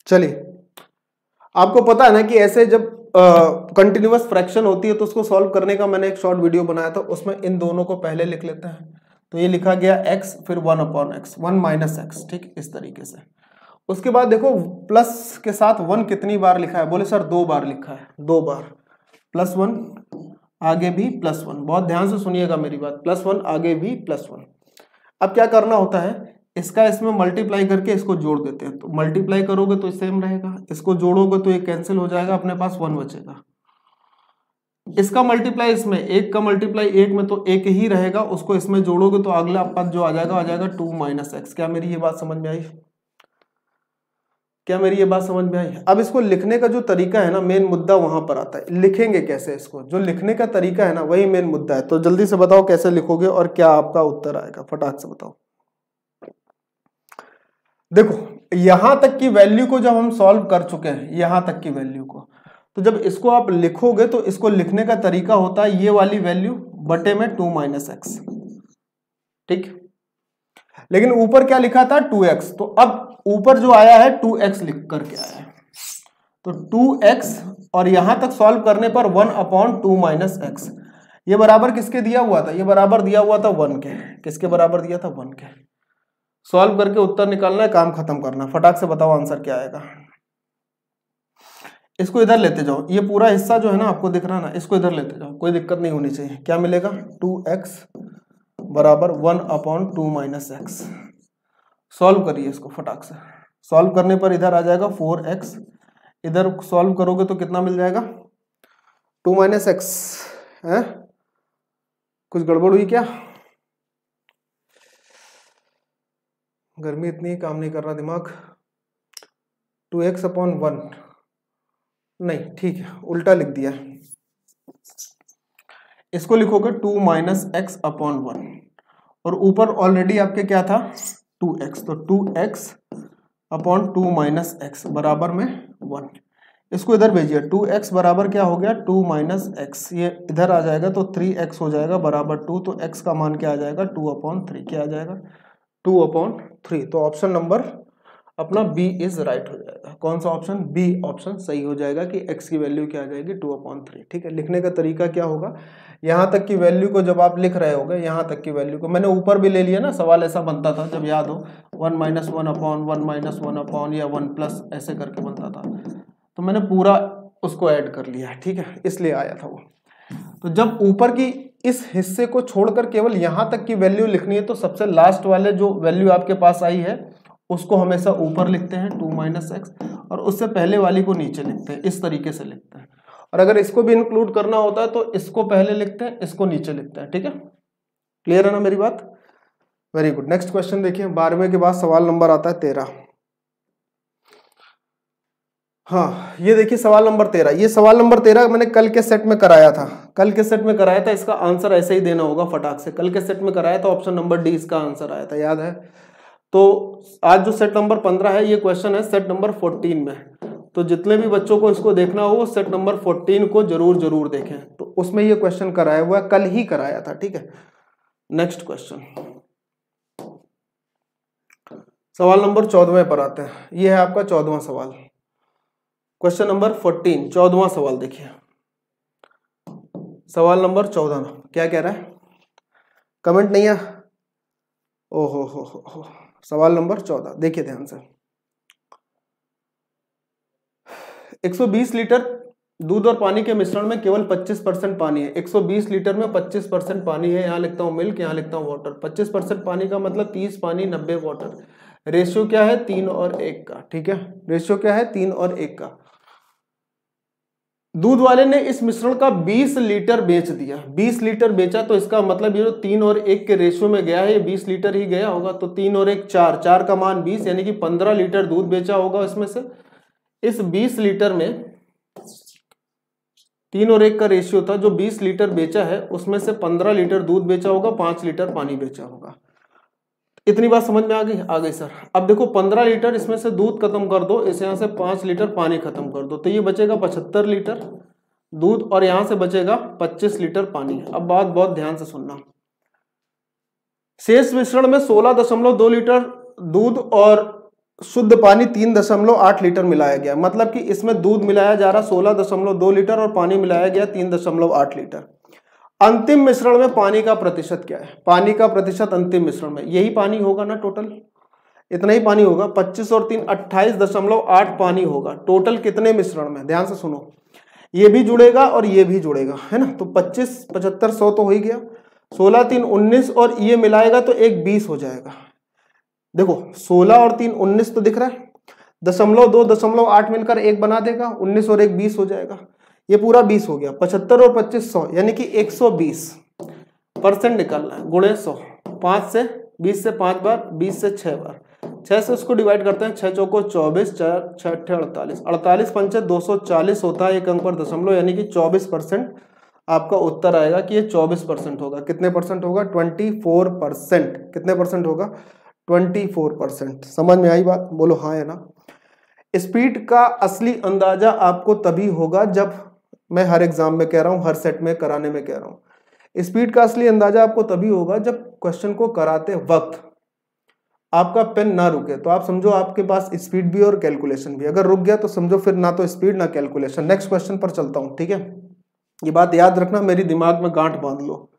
चलिए, आपको पता है ना कि ऐसे जब कंटिन्यूअस फ्रैक्शन होती है तो उसको सॉल्व करने का मैंने एक शॉर्ट वीडियो बनाया था, उसमें इन दोनों को पहले लिख लेते हैं। तो ये लिखा गया x, फिर 1/x, 1 - x, ठीक इस तरीके से। उसके बाद देखो प्लस के साथ 1 कितनी बार लिखा है? बोले सर 2 बार लिखा है, 2 बार। +1 आगे भी +1, बहुत ध्यान से सुनिएगा मेरी बात। +1 आगे भी +1। अब क्या करना होता है, इसका इसमें मल्टीप्लाई करके इसको जोड़ देते हैं। तो मल्टीप्लाई करोगे तो सेम रहेगा, इसको जोड़ोगे तो ये कैंसिल हो जाएगा, अपने पास 1 बचेगा। इसका मल्टीप्लाई इसमें, 1 का मल्टीप्लाई 1 में तो 1 ही रहेगा, उसको इसमें जोड़ोगे तो अगला पद जो आ जाएगा 2 - x। क्या मेरी ये बात समझ में आई? क्या मेरी ये बात समझ में आई? अब इसको लिखने का जो तरीका है ना, मेन मुद्दा वहां पर आता है। लिखेंगे कैसे इसको, जो लिखने का तरीका है ना, वही मेन मुद्दा है। तो जल्दी से बताओ कैसे लिखोगे और क्या आपका उत्तर आएगा, फटाक से बताओ। देखो, यहां तक की वैल्यू को जब हम सॉल्व कर चुके हैं, यहां तक की वैल्यू को, तो जब इसको आप लिखोगे तो इसको लिखने का तरीका होता है ये वाली वैल्यू बटे में 2 - x। ठीक, लेकिन ऊपर क्या लिखा था? 2x। तो अब ऊपर जो आया है 2x लिख करके आया है, तो 2x और यहां तक सॉल्व करने पर 1/2 - x। ये बराबर किसके दिया हुआ था? ये बराबर दिया हुआ था 1 के। किसके बराबर दिया था? 1 के। सॉल्व करके उत्तर निकालना है, काम खत्म करना। फटाक से बताओ आंसर क्या आएगा। इसको इधर लेते जाओ, ये पूरा हिस्सा जो है ना आपको दिख रहा है ना, इसको इधर लेते जाओ, कोई दिक्कत नहीं होनी चाहिए। क्या मिलेगा? 2x = 1/2 - x। सॉल्व करिए इसको फटाक से। सॉल्व करने पर इधर आ जाएगा 4x, इधर सॉल्व करोगे तो कितना मिल जाएगा? 2 - x। है कुछ गड़बड़ हुई क्या? गर्मी इतनी, काम नहीं कर रहा दिमाग। 2x / 1 नहीं, ठीक है, उल्टा लिख दिया। इसको लिखोगे 2 - x / 1, और ऊपर ऑलरेडी आपके क्या था? 2x। तो 2x / 2 - x बराबर में 1। इसको इधर भेजिए, 2x बराबर क्या हो गया? 2 - x। ये इधर आ जाएगा तो 3x हो जाएगा बराबर 2। तो x का मान क्या आ जाएगा? 2/3। क्या आ जाएगा? 2/3। तो ऑप्शन नंबर अपना बी इज राइट हो जाएगा। कौन सा ऑप्शन? बी ऑप्शन सही हो जाएगा कि x की वैल्यू क्या आ जाएगी 2/3। ठीक है, लिखने का तरीका क्या होगा, यहाँ तक की वैल्यू को जब आप लिख रहे होगे, यहाँ तक की वैल्यू को मैंने ऊपर भी ले लिया ना, सवाल ऐसा बनता था जब याद हो 1 - 1/(1 - 1/) या 1+ ऐसे करके बनता था, तो मैंने पूरा उसको ऐड कर लिया। ठीक है, इसलिए आया था वो। तो जब ऊपर की इस हिस्से को छोड़कर केवल यहाँ तक की वैल्यू लिखनी है तो सबसे लास्ट वाले जो वैल्यू आपके पास आई है उसको हमेशा ऊपर लिखते हैं 2 - x, और उससे पहले वाली को नीचे लिखते हैं, इस तरीके से लिखते हैं। और अगर इसको भी इंक्लूड करना होता है तो इसको पहले लिखते हैं, इसको नीचे लिखते हैं। ठीक है, क्लियर है ना मेरी बात? Very good. नेक्स्ट क्वेश्चन देखिए, 12वें के बाद सवाल नंबर आता है 13। हाँ, ये देखिए सवाल नंबर 13। ये सवाल नंबर 13 मैंने कल के सेट में कराया था, कल के सेट में कराया था। इसका आंसर ऐसे ही देना होगा फटाक से, कल के सेट में कराया था, ऑप्शन नंबर डी इसका आंसर आया था, याद है। तो आज जो सेट नंबर 15 है, ये क्वेश्चन है सेट नंबर 14 में, तो जितने भी बच्चों को इसको देखना हो सेट नंबर 14 को जरूर देखें। तो उसमें ये क्वेश्चन कराया हुआ है, कल ही कराया था। ठीक है, नेक्स्ट क्वेश्चन सवाल नंबर 14 पर आते हैं। ये है आपका 14वां सवाल, क्वेश्चन नंबर 14, 14वां सवाल। देखिए सवाल नंबर 14 क्या कह रहा है, कमेंट नहीं है। ओ हो। सवाल नंबर 14 देखिए ध्यान से। 120 लीटर दूध और पानी के मिश्रण में केवल 25% पानी है। 120 लीटर में 25% पानी है, यहाँ लिखता हूँ मिल्क, यहाँ लिखता हूँ वाटर। 25% पानी का मतलब 30 पानी 90 वाटर। रेशियो क्या है 3 और 1 का। ठीक है, रेशियो क्या है 3 और 1 का। दूध वाले ने इस मिश्रण का 20 लीटर बेच दिया, 20 लीटर बेचा, तो इसका मतलब ये जो 3 और 1 के रेशियो में गया है ये 20 लीटर ही गया होगा। तो 3 और 1 4, 4 का मान 20, यानी कि 15 लीटर दूध बेचा होगा। इसमें से इस 20 लीटर में 3 और 1 का रेशियो था, जो 20 लीटर बेचा है उसमें से 15 लीटर दूध बेचा होगा, 5 लीटर पानी बेचा होगा। इतनी बात समझ में आ गई? आ गई सर। अब देखो 15 लीटर इसमें से दूध खत्म कर दो, इसे यहाँ से 5 लीटर पानी खत्म कर दो, तो ये बचेगा 75 लीटर दूध और यहाँ से बचेगा 25 लीटर पानी। अब बात बहुत ध्यान से सुनना। शेष मिश्रण में 16.2 लीटर दूध और शुद्ध पानी 3.8 लीटर मिलाया गया। मतलब कि इसमें दूध मिलाया जा रहा 16.2 लीटर और पानी मिलाया गया 3.8 लीटर। अंतिम मिश्रण में पानी का प्रतिशत क्या है? पानी का प्रतिशत अंतिम मिश्रण में यही पानी होगा ना, टोटल इतना ही पानी होगा। 25 और 3 28.8 पानी होगा टोटल। कितने मिश्रण में? ध्यान से सुनो, ये भी जुड़ेगा और ये भी जुड़ेगा, है ना। तो 25 75 100 तो हो ही गया, 16 3 19 और ये मिलाएगा तो 1 20 हो जाएगा। देखो 16 और 3 19 तो दिख रहा है, 0.2 0.8 मिलकर 1 बना देगा, 19 और 1 20 हो जाएगा, ये पूरा 20 हो गया। 75 और 25 100, यानी कि 120% निकालना है, गुणे 100। 5 से 20 से 5 बार, 20 से 6 बार, 6 से उसको डिवाइड करते हैं, 6 चौको 24, 4 6 8 48, 48 पंचे 240 होता है, एक अंक पर दशमलव, यानी कि 24% आपका उत्तर आएगा कि ये 24% होगा। कितने परसेंट होगा? 24%। कितने परसेंट होगा? 24%। समझ में आई बात? बोलो हाँ या ना। स्पीड का असली अंदाजा आपको तभी होगा, जब मैं हर एग्जाम में कह रहा हूँ, हर सेट में कराने में कह रहा हूँ, स्पीड का असली अंदाजा आपको तभी होगा जब क्वेश्चन को कराते वक्त आपका पेन ना रुके। तो आप समझो आपके पास स्पीड भी और कैलकुलेशन भी। अगर रुक गया तो समझो फिर ना तो स्पीड ना कैलकुलेशन। नेक्स्ट क्वेश्चन पर चलता हूँ, ठीक है, ये बात याद रखना, मेरी दिमाग में गांठ बांध लो।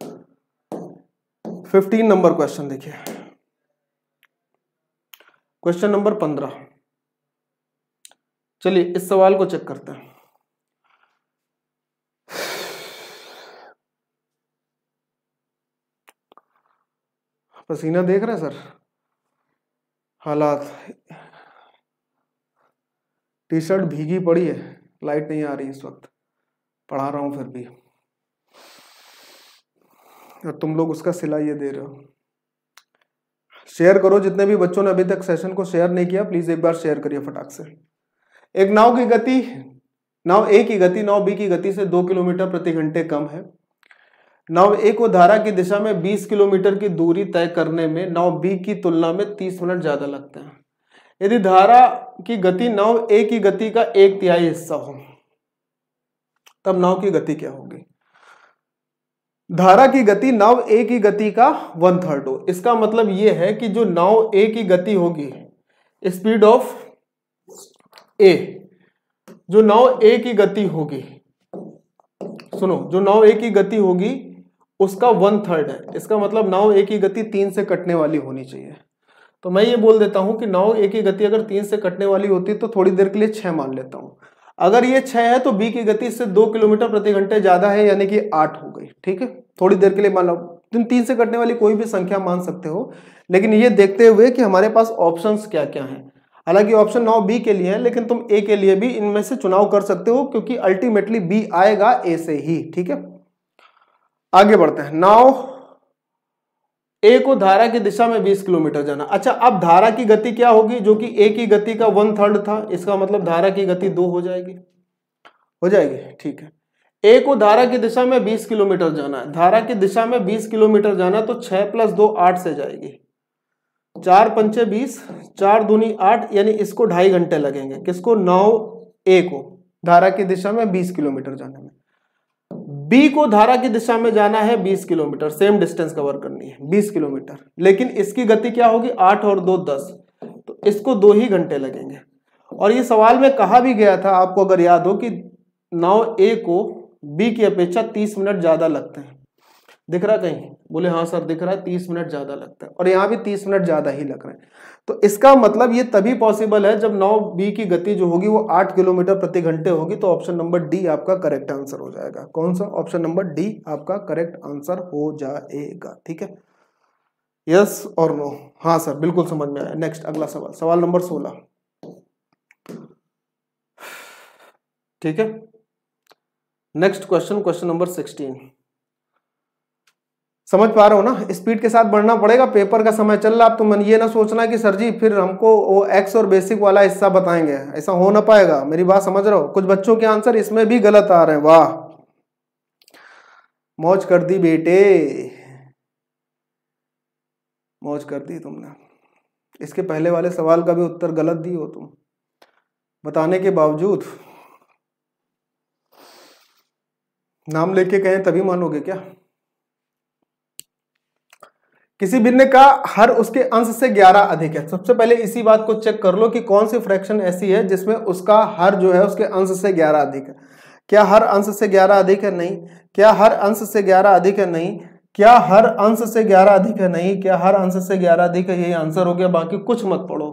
15 नंबर क्वेश्चन देखिए, क्वेश्चन नंबर 15। चलिए इस सवाल को चेक करते हैं। पसीना देख रहे हैं सर, हालात, टी शर्ट भीगी पड़ी है, लाइट नहीं आ रही, इस वक्त पढ़ा रहा हूं फिर भी, और तुम लोग उसका सिला ये दे रहे हो। शेयर करो, जितने भी बच्चों ने अभी तक सेशन को शेयर नहीं किया प्लीज एक बार शेयर करिए फटाक से। एक नाव की गति, नाव ए की गति नाव बी की गति से 2 किलोमीटर प्रति घंटे कम है। नाव ए को धारा की दिशा में 20 किलोमीटर की दूरी तय करने में नाव बी की तुलना में 30 मिनट ज्यादा लगते हैं। यदि धारा की गति नाव ए की गति का 1/3 हिस्सा हो तब नाव की गति क्या होगी? धारा की गति नाव ए की गति का 1/3 हो। इसका मतलब यह है कि जो नाव ए की गति होगी स्पीड ऑफ ए, जो नाव ए की गति होगी, सुनो जो नाव ए की गति होगी उसका 1/3 है। इसका मतलब नाव ए की गति 3 से कटने वाली होनी चाहिए। तो मैं ये बोल देता हूं कि नाव ए की गति अगर 3 से कटने वाली होती तो थोड़ी देर के लिए 6 मान लेता हूं। अगर ये 6 है तो बी की गति इससे 2 किलोमीटर प्रति घंटे ज्यादा है, यानी कि 8 हो गई। ठीक है, थोड़ी देर के लिए मान लो, तुम 3 से कटने वाली कोई भी संख्या मान सकते हो, लेकिन ये देखते हुए कि हमारे पास ऑप्शंस क्या क्या हैं। हालांकि ऑप्शन 9 बी के लिए है, लेकिन तुम ए के लिए भी इनमें से चुनाव कर सकते हो, क्योंकि अल्टीमेटली बी आएगा ए से ही। ठीक है, आगे बढ़ते हैं। नाव ए को धारा की दिशा में 20 किलोमीटर जाना। अच्छा, अब धारा की गति क्या होगी, जो कि ए की गति का 1/3 था, इसका मतलब धारा की गति 2 हो जाएगी। ठीक है, ए को धारा की दिशा में 20 किलोमीटर जाना है, धारा की दिशा में 20 किलोमीटर जाना, तो 6 + 2 8 से जाएगी। 4 × 5 = 20, 4 × 2 = 8, यानी इसको 2.5 घंटे लगेंगे। किसको, नाव ए को धारा की दिशा में 20 किलोमीटर जाने में। बी को धारा की दिशा में जाना है 20 किलोमीटर, सेम डिस्टेंस कवर करनी है 20 किलोमीटर, लेकिन इसकी गति क्या होगी, 8 और 2 = 10, तो इसको 2 ही घंटे लगेंगे। और ये सवाल में कहा भी गया था, आपको अगर याद हो, कि नाव ए को बी की अपेक्षा 30 मिनट ज्यादा लगते हैं। दिख रहा कहीं, बोले हाँ सर दिख रहा है, 30 मिनट ज्यादा लगता है, और यहाँ भी 30 मिनट ज्यादा ही लग रहे हैं। तो इसका मतलब ये तभी पॉसिबल है जब नाव बी की गति जो होगी वो 8 किलोमीटर प्रति घंटे होगी। तो ऑप्शन नंबर डी आपका करेक्ट आंसर हो जाएगा। कौन सा, ऑप्शन नंबर डी आपका करेक्ट आंसर हो जाएगा। ठीक है, यस और नो, हाँ सर बिल्कुल समझ में आया। नेक्स्ट, अगला सवाल, सवाल नंबर 16। ठीक है, नेक्स्ट क्वेश्चन, क्वेश्चन नंबर 16। समझ पा रहे हो ना, स्पीड के साथ बढ़ना पड़ेगा, पेपर का समय चल रहा है। आप तो ये ना सोचना कि सर जी फिर हमको वो एक्स और बेसिक वाला हिस्सा बताएंगे, ऐसा हो ना पाएगा। मेरी बात समझ रहे हो, कुछ बच्चों के आंसर इसमें भी गलत आ रहे हैं। वाह, मौज कर दी बेटे, मौज कर दी तुमने। इसके पहले वाले सवाल का भी उत्तर गलत दी हो तुम, बताने के बावजूद। नाम लेके कहें तभी मानोगे क्या? किसी बिन ने कहा हर उसके अंश से 11 अधिक है। सबसे पहले इसी बात को चेक कर लो कि कौन सी फ्रैक्शन ऐसी है जिसमें उसका हर जो है उसके अंश से 11 अधिक है। क्या हर अंश से 11 अधिक है? नहीं। क्या हर अंश से 11 अधिक है? नहीं। क्या हर अंश से 11 अधिक है? नहीं। क्या हर अंश से 11 अधिक है? यही आंसर हो गया, बाकी कुछ मत पढ़ो,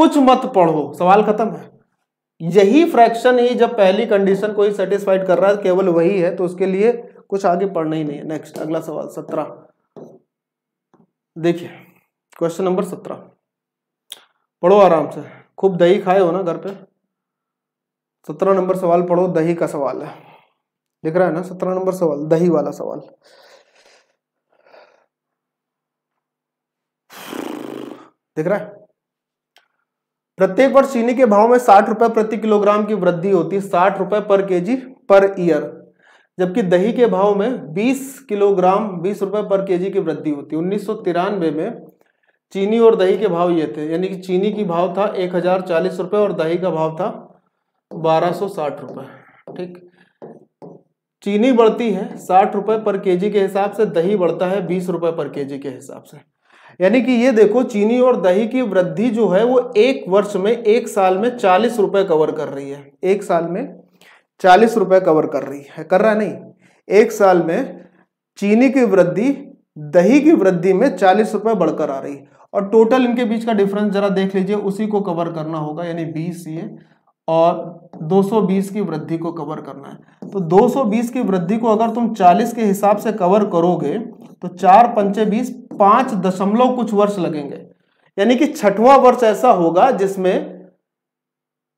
कुछ मत पढ़ो, सवाल खत्म है। यही फ्रैक्शन ही जब पहली कंडीशन को ही सेटिस्फाइड कर रहा है, केवल वही है, तो उसके लिए कुछ आगे पढ़ना ही नहीं है। नेक्स्ट, अगला सवाल 17। देखिए, क्वेश्चन नंबर 17, पढ़ो आराम से, खूब दही खाए हो ना घर पे। 17 नंबर सवाल पढ़ो, दही का सवाल है, दिख रहा है ना, 17 नंबर सवाल, दही वाला सवाल। दिख रहा है, प्रत्येक वर्ष चीनी के भाव में 60 रुपए प्रति किलोग्राम की वृद्धि होती है, 60 रुपए पर kg per year, जबकि दही के भाव में 20 किलोग्राम 20 रुपए पर kg की वृद्धि होती है। 1993 में चीनी और दही के भाव ये थे, यानी कि चीनी की भाव था 1040 रुपये और दही का भाव था 1260 रुपये। ठीक, चीनी बढ़ती है 60 रुपये पर kg के हिसाब से, दही बढ़ता है 20 रुपये पर kg के हिसाब से। यानी कि ये देखो, चीनी और दही की वृद्धि जो है वो एक वर्ष में, एक साल में 40 रुपए कवर कर रही है। एक साल में 40 रुपए कवर कर रही है, कर रहा नहीं, एक साल में चीनी की वृद्धि दही की वृद्धि में 40 रुपए बढ़कर आ रही है। और टोटल इनके बीच का डिफरेंस जरा देख लीजिए, उसी को कवर करना होगा, यानी 20 ये और 220 की वृद्धि को कवर करना है। तो 220 की वृद्धि को अगर तुम 40 के हिसाब से कवर करोगे तो 4 × 5 = 20, 5.कुछ वर्ष लगेंगे। यानी कि 6वां वर्ष ऐसा होगा जिसमें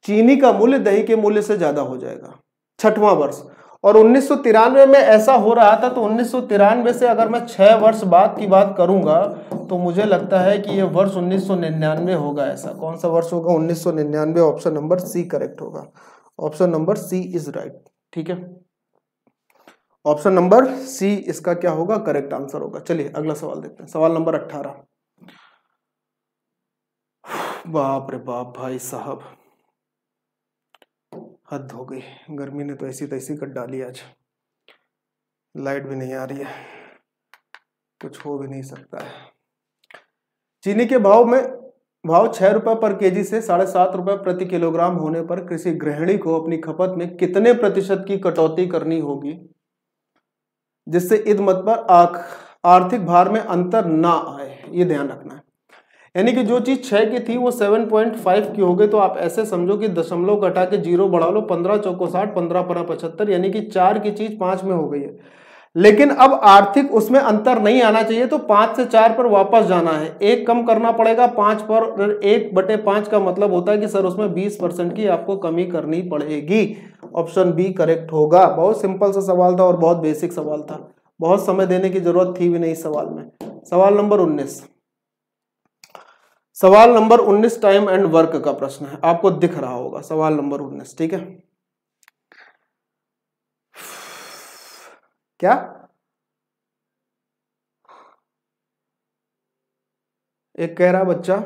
चीनी का मूल्य दही के मूल्य से ज्यादा हो जाएगा, 6वां वर्ष। और 1993 में ऐसा हो रहा था, तो 1993 से अगर मैं 6 वर्ष बाद की बात करूंगा तो मुझे लगता है कि यह वर्ष 1999 होगा। ऐसा कौन सा वर्ष होगा? 1999। ऑप्शन नंबर सी करेक्ट होगा, option number C is right. ठीक है, ऑप्शन नंबर सी इसका क्या होगा, करेक्ट आंसर होगा। चलिए अगला सवाल देखते हैं, सवाल नंबर 18। बाप रे बाप भाई साहब, हद हो गई, गर्मी ने तो ऐसी तैसी कर डाली आज, लाइट भी नहीं आ रही है, कुछ हो भी नहीं सकता है। चीनी के भाव में भाव 6 रुपये पर केजी से 7.5 रुपये प्रति किलोग्राम होने पर कृषि गृहिणी को अपनी खपत में कितने प्रतिशत की कटौती करनी होगी जिससे इदमत पर आर्थिक भार में अंतर ना आए, ये ध्यान रखना है। यानी कि जो चीज 6 की थी वो 7.5 की हो गई, तो आप ऐसे समझो कि दशमलव को हटा के जीरो बढ़ा लो, 15 चौको 60, 15 पना 75, यानी कि 4 की चीज 5 में हो गई है। लेकिन अब आर्थिक उसमें अंतर नहीं आना चाहिए, तो 5 से 4 पर वापस जाना है, 1 कम करना पड़ेगा 5 पर। 1/5 का मतलब होता है कि सर उसमें 20% की आपको कमी करनी पड़ेगी। ऑप्शन बी करेक्ट होगा। बहुत सिंपल सा सवाल था और बहुत बेसिक सवाल था, बहुत समय देने की जरूरत थी भी नहीं सवाल में। सवाल नंबर 19, सवाल नंबर 19 टाइम एंड वर्क का प्रश्न है, आपको दिख रहा होगा सवाल नंबर 19, ठीक है। क्या एक कह रहा बच्चा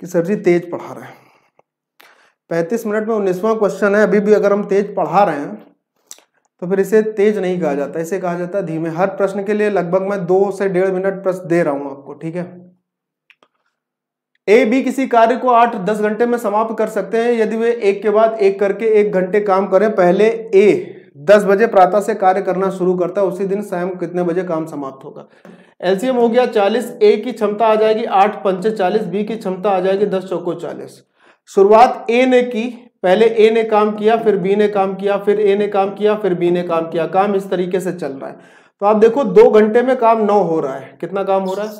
कि सर जी तेज पढ़ा रहे हैं, 35 मिनट में 19वां क्वेश्चन है, अभी भी अगर हम तेज पढ़ा रहे हैं तो फिर इसे तेज नहीं कहा जाता, इसे कहा जाता है धीमे। हर प्रश्न के लिए लगभग मैं 2 से 1.5 मिनट प्रश्न दे रहा हूं आपको, ठीक है। ए बी किसी कार्य को 8-10 घंटे में समाप्त कर सकते हैं यदि वे एक के बाद एक करके 1 घंटे काम करें। पहले ए 10 बजे प्रातः से कार्य करना शुरू करता है, उसी दिन शाम कितने बजे काम समाप्त होगा। एलसीएम हो गया 40, ए की क्षमता आ जाएगी 8 पंचे 40, बी की क्षमता आ जाएगी 10 चौको 40। शुरुआत ए ने की, पहले ए ने काम किया, फिर बी ने काम किया, फिर ए ने काम किया, फिर बी ने काम किया, काम इस तरीके से चल रहा है। तो आप देखो 2 घंटे में काम 9 हो रहा है, कितना काम हो रहा है,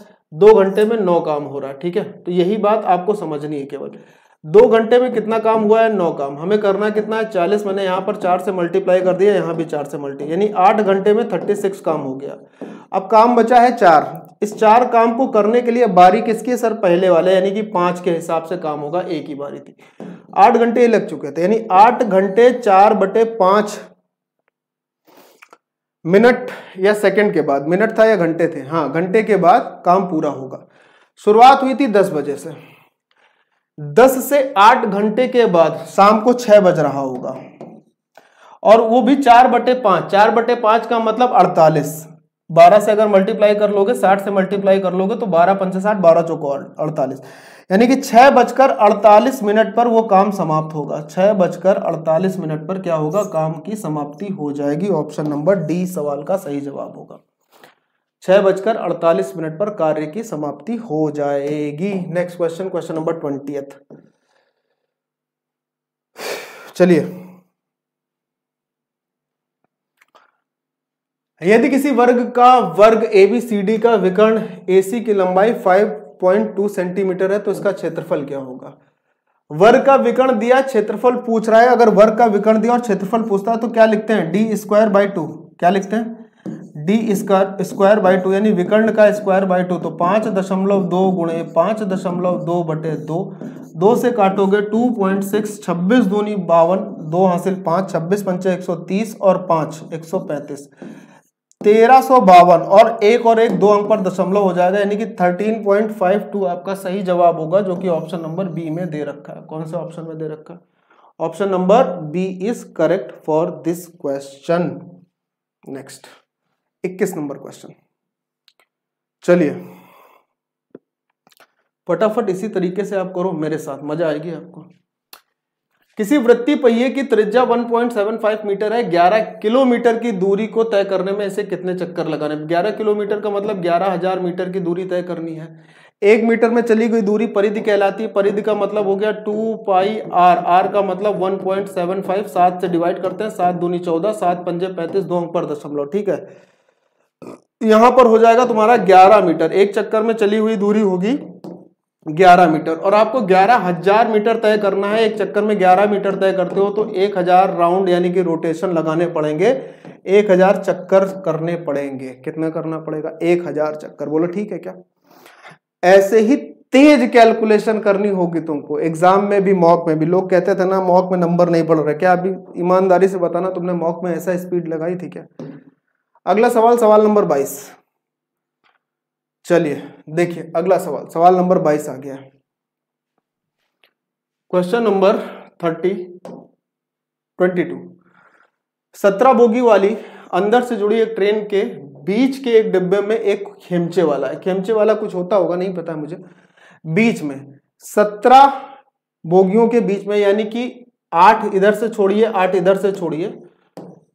2 घंटे में 9 काम हो रहा है, ठीक है। तो यही बात आपको समझनी है, केवल 2 घंटे में कितना काम हुआ है, 9 काम। हमें करना कितना है, 40, मैंने यहाँ पर 4 से मल्टीप्लाई कर दिया, यहाँ भी 4 से मल्टी, यानी 8 घंटे में 36 काम हो गया। अब काम बचा है 4, इस 4 काम को करने के लिए बारी किसकी है सर, पहले वाले, यानी कि 5 के हिसाब से काम होगा, एक ही बारी थी। 8 घंटे लग चुके थे, यानी 8 घंटे 4/5 मिनट या सेकंड के बाद, मिनट था या घंटे थे, हाँ घंटे के बाद काम पूरा होगा। शुरुआत हुई थी 10 बजे से, 10 से 8 घंटे के बाद शाम को 6 बज रहा होगा, और वो भी 4/5, 4/5 का मतलब 48, 12 से अगर मल्टीप्लाई कर लोगे, 60 से मल्टीप्लाई कर लोगे तो 12 पंचे 60, 12 चौको 48, यानी कि 6 बजकर 48 मिनट पर वो काम समाप्त होगा। 6 बजकर 48 मिनट पर क्या होगा, काम की समाप्ति हो जाएगी। ऑप्शन नंबर डी सवाल का सही जवाब होगा, 6 बजकर 48 मिनट पर कार्य की समाप्ति हो जाएगी। Next question, question number 20th, चलिए। यदि किसी वर्ग का वर्ग ABCD का विकर्ण AC की लंबाई 5.2 सेंटीमीटर है तो इसका क्षेत्रफल क्या होगा। वर्ग का विकर्ण दिया, क्षेत्रफल पूछ रहा है। अगर वर्ग का विकर्ण दिया और क्षेत्रफल पूछता है तो क्या लिखते हैं, D² बाई 2, क्या लिखते हैं, D² बाई 2, यानी विकर्ण का स्क्वायर बाई 2। तो 5.2 गुणे 5.2 बटे 2, 2 से काटोगे 2.6, 26 दूनी 52, 2 हासिल 5, 26 पंचे 130 और 5 135, 1352, और 1 2 अंक पर दशमलव हो जाएगा, यानी कि 13.52 आपका सही जवाब होगा, जो कि ऑप्शन नंबर बी में दे रखा है। कौन से ऑप्शन में दे रखा है, option number B is correct for this question. Next 21 number question, चलिए फटाफट इसी तरीके से आप करो मेरे साथ, मजा आएगी आपको। किसी वृत्तीय पहिए की त्रिज्या 1.75 मीटर है, 11 किलोमीटर की दूरी को तय करने में इसे कितने चक्कर लगाने। 11 किलोमीटर का मतलब 11,000 मीटर की दूरी तय करनी है। 1 मीटर में चली गई दूरी परिधि कहलाती है, परिधि का मतलब हो गया 2 पाई r, r का मतलब 1.75, 7 से डिवाइड करते हैं, 7 दूनी 14, 7 पंजे 35, 2 अंक पर दशमलव, ठीक है। यहां पर हो जाएगा तुम्हारा 11 मीटर, 1 चक्कर में चली हुई दूरी होगी 11 मीटर, और आपको 11,000 मीटर तय करना है। 1 चक्कर में 11 मीटर तय करते हो तो 1000 राउंड यानी कि रोटेशन लगाने पड़ेंगे, 1000 चक्कर करने पड़ेंगे। कितना करना पड़ेगा, 1000 चक्कर, बोलो ठीक है क्या। ऐसे ही तेज कैलकुलेशन करनी होगी तुमको, एग्जाम में भी मॉक में भी। लोग कहते थे ना मॉक में नंबर नहीं बढ़ रहे, क्या अभी ईमानदारी से बताना तुमने मॉक में ऐसा स्पीड लगाई थी क्या। अगला सवाल, सवाल नंबर 22, चलिए देखिए अगला सवाल, सवाल नंबर 22 आ गया। क्वेश्चन नंबर 22, 17 बोगी वाली अंदर से जुड़ी एक ट्रेन के बीज के एक डिब्बे में एक खेमचे वाला है, खेमचे वाला कुछ होता होगा, नहीं पता मुझे, बीच में 17 बोगियों के बीच में, यानी कि 8 इधर से छोड़िए 8 इधर से छोड़िए,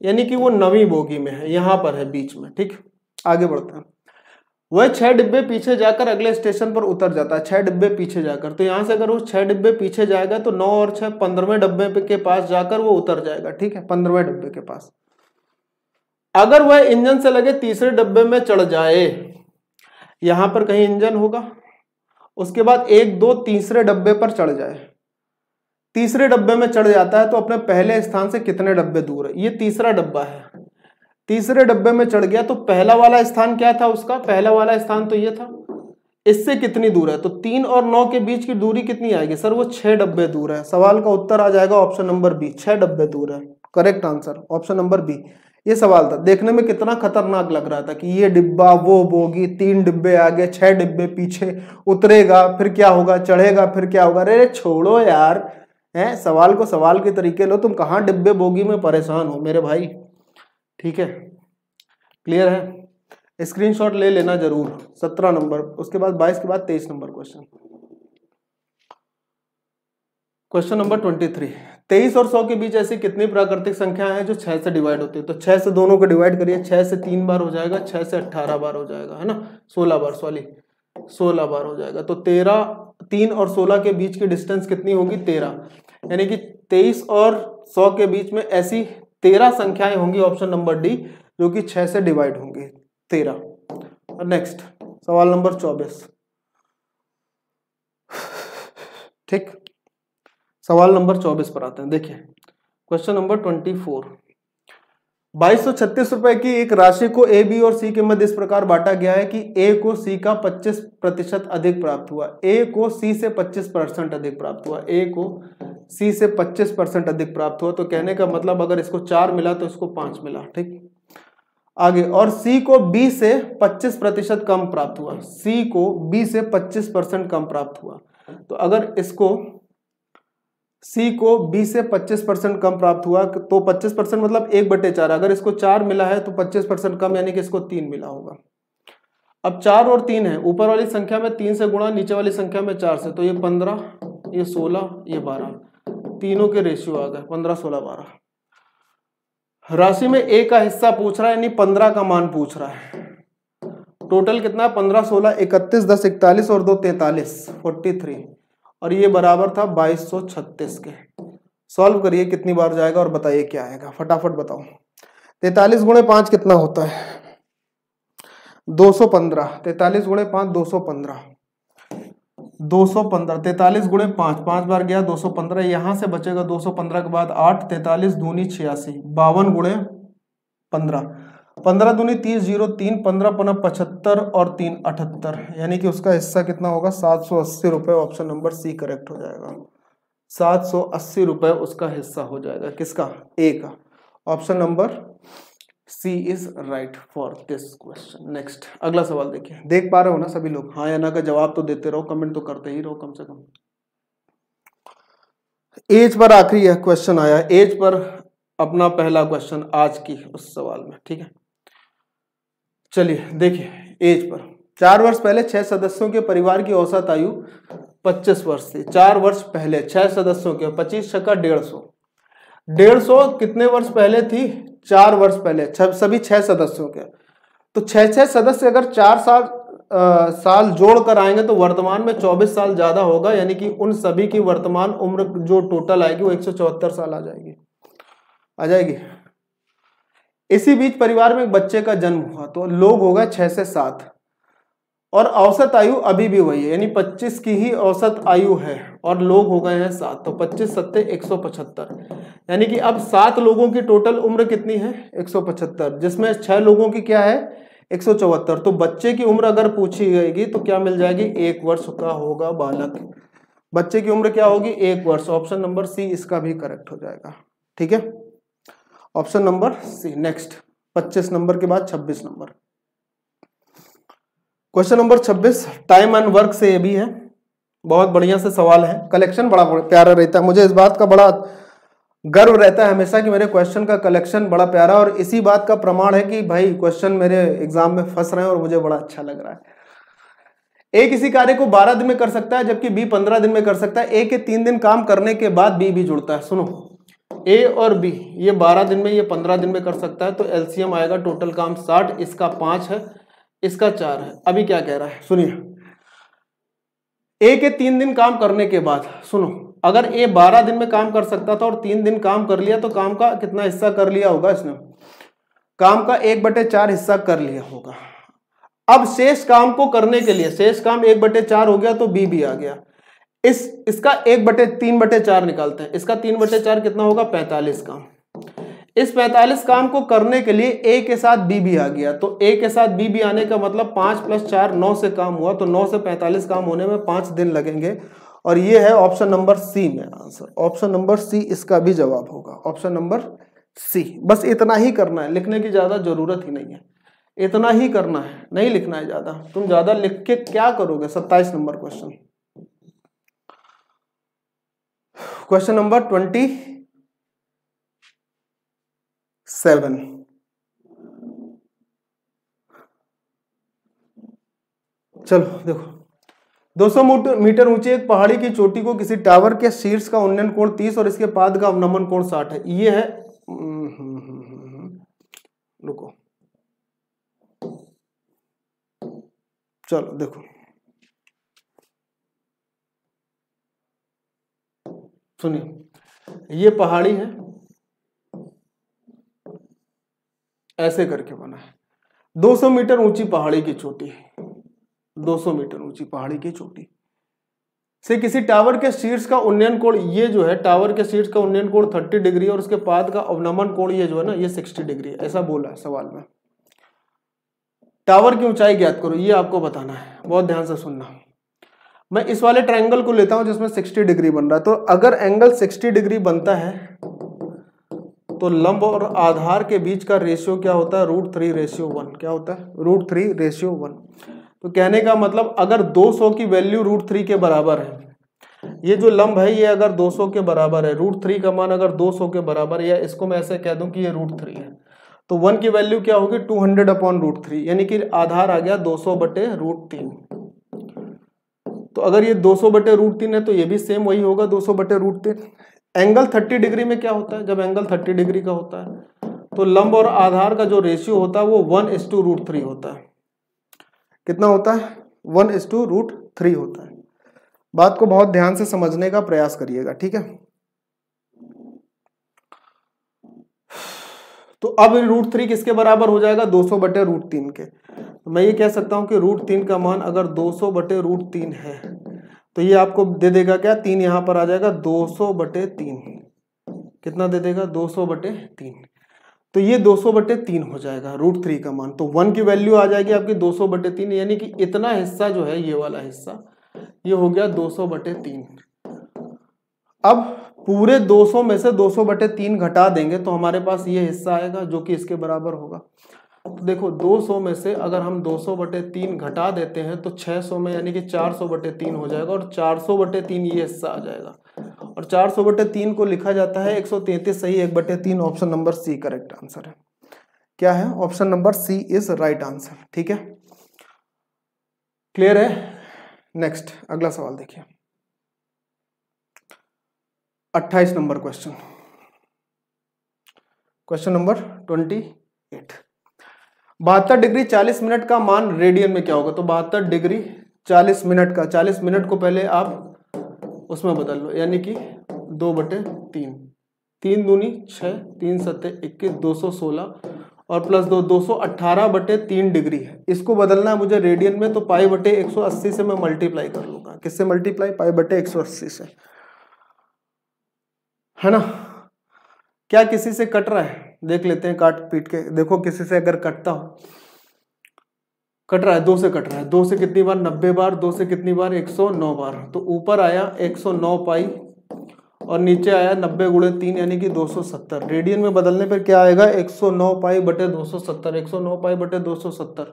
यानी कि वो 9वीं बोगी में है, यहाँ पर है बीच में। ठीक, आगे बढ़ते हैं। वह 6 डिब्बे पीछे जाकर अगले स्टेशन पर उतर जाता है, 6 डिब्बे पीछे जाकर, तो यहाँ से अगर वो 6 डिब्बे पीछे जाएगा तो 9 और 6 15वें डिब्बे के पास जाकर वो उतर जाएगा। ठीक है, 15वें डिब्बे के पास। अगर वह इंजन से लगे तीसरे डिब्बे में चढ़ जाए, यहाँ पर कहीं इंजन होगा, उसके बाद 1 2 तीसरे डिब्बे पर चढ़ जाए, तीसरे डब्बे में चढ़ जाता है तो अपने पहले स्थान से कितने डब्बे दूर है, ये तीसरा डब्बा है, तीसरे डब्बे में चढ़ गया तो पहला वाला स्थान क्या था उसका, पहला वाला स्थान तो ये था, इससे कितनी दूर है, तो 3 और 9 के बीच की दूरी कितनी आएगी सर, वो 6 डब्बे दूर है। सवाल का उत्तर आ जाएगा ऑप्शन नंबर बी, 6 डब्बे दूर है, correct answer option number B. ये सवाल था, देखने में कितना खतरनाक लग रहा था कि ये डिब्बा, वो बोगी, 3 डिब्बे आगे 6 डिब्बे पीछे, उतरेगा फिर क्या होगा, चढ़ेगा फिर क्या होगा, अरे छोड़ो यार, हैं सवाल को सवाल के तरीके लो, तुम कहाँ डिब्बे बोगी में परेशान हो मेरे भाई। ठीक है, क्लियर है, स्क्रीनशॉट ले लेना जरूर। 17 नंबर, उसके बाद 22 के बाद 23 नंबर क्वेश्चन, क्वेश्चन नंबर 23। 23 और 100 के बीच ऐसी कितनी प्राकृतिक संख्याएं हैं जो 6 से डिवाइड होती है, तो 6 से दोनों को डिवाइड करिए, 6 से 3 बार हो जाएगा, 6 से 18 बार हो जाएगा, है ना, 16 बार, सॉरी 16 बार हो जाएगा, तो 13, 3 और 16 के बीच की डिस्टेंस कितनी होगी, 13, यानी कि 23 और 100 के बीच में ऐसी 13 संख्याएं होंगी, ऑप्शन नंबर डी, जो कि 6 से डिवाइड होंगी, 13। और नेक्स्ट सवाल नंबर 24, ठीक, सवाल नंबर 24 पर आते हैं। देखिए क्वेश्चन नंबर 24, 2236 रुपए की एक राशि को ए, बी और सी के मध्य इस प्रकार बांटा गया है कि ए को सी का 25% अधिक प्राप्त हुआ, ए को सी से 25% अधिक प्राप्त हुआ, ए को सी से 25% अधिक प्राप्त हुआ, तो कहने का मतलब अगर इसको 4 मिला तो इसको 5 मिला। ठीक, आगे, और सी को बी से 25% कम प्राप्त हुआ, सी को बी से 25% कम प्राप्त हुआ, तो अगर इसको C को B से 25% कम प्राप्त हुआ तो 25% मतलब 1/4, अगर इसको 4 मिला है तो 25% कम यानी कि इसको 3 मिला होगा। अब 4 और 3 है, ऊपर वाली संख्या में 3 से गुणा, नीचे वाली संख्या में 4 से, तो ये 15, ये 16, ये 12, तीनों के रेशियो आ गए 15 16 12। राशि में A का हिस्सा पूछ रहा है, यानी 15 का मान पूछ रहा है, टोटल कितना है 15 16 31 10 41 और 2 43 43, और ये बराबर था 2236 के। सॉल्व करिए कितनी बार जाएगा और बताइए क्या आएगा, फटाफट बताओ। 43 गुणे 5 कितना होता है, 215, 43 गुणे 5 215, 43 गुणे 5, 5 बार गया 215, यहाँ से बचेगा 215 के बाद 8, 43 दूनी 86, 52 गुणे 15, 15 दूनी 30, 0 3, 15 पुना 75 और 3 78, यानी कि उसका हिस्सा कितना होगा 780 रुपये, ऑप्शन नंबर सी करेक्ट हो जाएगा, 780 रुपये उसका हिस्सा हो जाएगा, किसका, ए का, option number C is right for this question. Next, अगला सवाल देखिए, देख पा रहे हो ना सभी लोग, हाँ या ना का जवाब तो देते रहो, कमेंट तो करते ही रहो कम से कम। एज पर आखिरी यह क्वेश्चन आया, एज पर अपना पहला क्वेश्चन आज की उस सवाल में। ठीक है, चलिए देखिए एज पर, 4 वर्ष पहले 6 सदस्यों के परिवार की औसत आयु 25 वर्ष थी, 4 वर्ष पहले 6 सदस्यों के, 25 × 150, 150 कितने वर्ष पहले थी, 4 वर्ष पहले, सभी 6 सदस्यों के, तो 6 सदस्य अगर 4 साल जोड़ कर आएंगे तो वर्तमान में 24 साल ज्यादा होगा, यानी कि उन सभी की वर्तमान उम्र जो टोटल आएगी वो 174 साल आ जाएगी, आ जाएगी। इसी बीच परिवार में एक बच्चे का जन्म हुआ, तो लोग होगा 6 से 7 और औसत आयु अभी भी वही है, यानी 25 की ही औसत आयु है और लोग हो गए हैं 7, तो 25 7 175, यानी कि अब 7 लोगों की टोटल उम्र कितनी है 175, जिसमें 6 लोगों की क्या है 174, तो बच्चे की उम्र अगर पूछी जाएगी तो क्या मिल जाएगी, 1 वर्ष का होगा बालक, बच्चे की उम्र क्या होगी 1 वर्ष, ऑप्शन नंबर सी इसका भी करेक्ट हो जाएगा। ठीक है, option number C. Next, 25 number के बाद 26 number, question number 26, time and work से ये भी है, बहुत बढ़िया से सवाल है, कलेक्शन बड़ा प्यारा रहता है, मुझे इस बात का बड़ा गर्व रहता है हमेशा कि मेरे क्वेश्चन का कलेक्शन बड़ा प्यारा, और इसी बात का प्रमाण है कि भाई क्वेश्चन मेरे एग्जाम में फंस रहे हैं और मुझे बड़ा अच्छा लग रहा है। ए किसी कार्य को 12 दिन में कर सकता है जबकि बी 15 दिन में कर सकता है। ए के 3 दिन काम करने के बाद बी भी जुड़ता है। सुनो, ए और बी ये 12 दिन में, ये 15 दिन में कर सकता है, तो एलसीएम आएगा टोटल काम 60, इसका 5 है, इसका 4 है। अभी क्या कह रहा है सुनिए, ए के 3 दिन काम करने के बाद, सुनो, अगर ए 12 दिन में काम कर सकता था और 3 दिन काम कर लिया, तो काम का कितना हिस्सा कर लिया होगा इसने? काम का 1/4 हिस्सा कर लिया होगा। अब शेष काम को करने के लिए, शेष काम 1/4 हो गया तो बी भी आ गया। इसका 3/4 निकालते हैं। इसका 3/4 कितना होगा? 45 काम। इस 45 काम को करने के लिए ए के साथ बी भी आ गया, तो ए के साथ बी भी आने का मतलब 5 + 4 9 से काम हुआ, तो 9 से 45 काम होने में 5 दिन लगेंगे, और ये है ऑप्शन नंबर सी में आंसर। ऑप्शन नंबर सी इसका भी जवाब होगा, ऑप्शन नंबर सी। बस इतना ही करना है, लिखने की ज़्यादा ज़रूरत ही नहीं है, इतना ही करना है, नहीं लिखना है ज़्यादा। तुम ज़्यादा लिख के क्या करोगे? 27 नंबर क्वेश्चन, क्वेश्चन नंबर 27। चलो देखो, 200 मीटर ऊंची एक पहाड़ी की चोटी को किसी टावर के शीर्ष का उन्नयन कोण 30 और इसके पाद का अवनमन कोण 60 है। ये है, रुको, चलो देखो, सुनिए, ये पहाड़ी है, ऐसे करके बना है, 200 मीटर ऊंची पहाड़ी की चोटी है, 200 मीटर ऊंची पहाड़ी की चोटी से किसी टावर के शीर्ष का उन्नयन कोण, ये जो है टावर के शीर्ष का उन्नयन कोण 30 डिग्री और उसके पाद का अवनमन कोण ये जो है ना, ये 60 डिग्री है, ऐसा बोला है सवाल में। टावर की ऊंचाई ज्ञात करो, ये आपको बताना है, बहुत ध्यान से सुनना। मैं इस वाले ट्रायंगल को लेता हूं जिसमें 60 डिग्री बन रहा है, तो अगर एंगल 60 डिग्री बनता है तो लंब और आधार के बीच का रेशियो क्या होता है? √3:1। क्या होता है? √3:1। तो कहने का मतलब अगर 200 की वैल्यू √3 के बराबर है, ये जो लंब है ये अगर 200 के बराबर है, √3 का मान अगर 200 के बराबर है, या इसको मैं ऐसे कह दूं कि ये √3 है, तो 1 की वैल्यू क्या होगी? 200/√3, यानी कि आधार आ गया 200/√3। तो अगर ये 200/√3 है तो ये भी सेम वही होगा, 200/√3। एंगल 30 डिग्री में क्या होता है? जब एंगल 30 डिग्री का होता है तो लंब और आधार का जो रेशियो होता है वो 1:√3 होता है। कितना होता है? 1:√3 होता है। बात को बहुत ध्यान से समझने का प्रयास करिएगा, ठीक है? तो अब √3 किसके बराबर हो जाएगा? 200/√3 के। तो मैं ये कह सकता हूं कि √3 का मान अगर 200/√3 है तो ये आपको दे देगा क्या? 3 यहां पर आ जाएगा, 200/3। कितना दे देगा? 200/3। तो ये 200/3 हो जाएगा √3 का मान। तो 1 की वैल्यू आ जाएगी आपकी 200/3, यानी कि इतना हिस्सा जो है, ये वाला हिस्सा, ये हो गया 200/3। अब पूरे 200 में से 200/3 घटा देंगे तो हमारे पास ये हिस्सा आएगा जो कि इसके बराबर होगा। तो देखो 200 में से अगर हम 200/3 घटा देते हैं तो 600 में, यानी कि 400/3 हो जाएगा, और 400/3 ये हिस्सा आ जाएगा। और 400/3 को लिखा जाता है 133 सही, 1/3। Option number C correct answer है। क्या है? Option number C is right answer. ठीक है, क्लियर है? नेक्स्ट, अगला सवाल देखिए, 28 नंबर क्वेश्चन, क्वेश्चन नंबर 28। 72°40 का मान रेडियन में क्या होगा? तो 72°40 का, 40 को पहले आप उसमें बदल लो, यानी कि 2/3, 3 दूनी 6, 3 सत्ते 21, 216 और +2, 218/3 डिग्री है। इसको बदलना है मुझे रेडियन में, तो π/180 से मैं मल्टीप्लाई कर लूँगा। किससे मल्टीप्लाई? π/180 से, है ना? क्या किसी से कट रहा है? देख लेते हैं, काट पीट के देखो किसी से अगर कटता हो। कट रहा है 2 से, कट रहा है 2 से कितनी बार? 90 बार। 2 से कितनी बार? 109 बार। तो ऊपर आया 109 पाई और नीचे आया 90 × 3, यानी कि 270। रेडियन में बदलने पर क्या आएगा? 109 पाई बटे 270। 109 पाई बटे 270।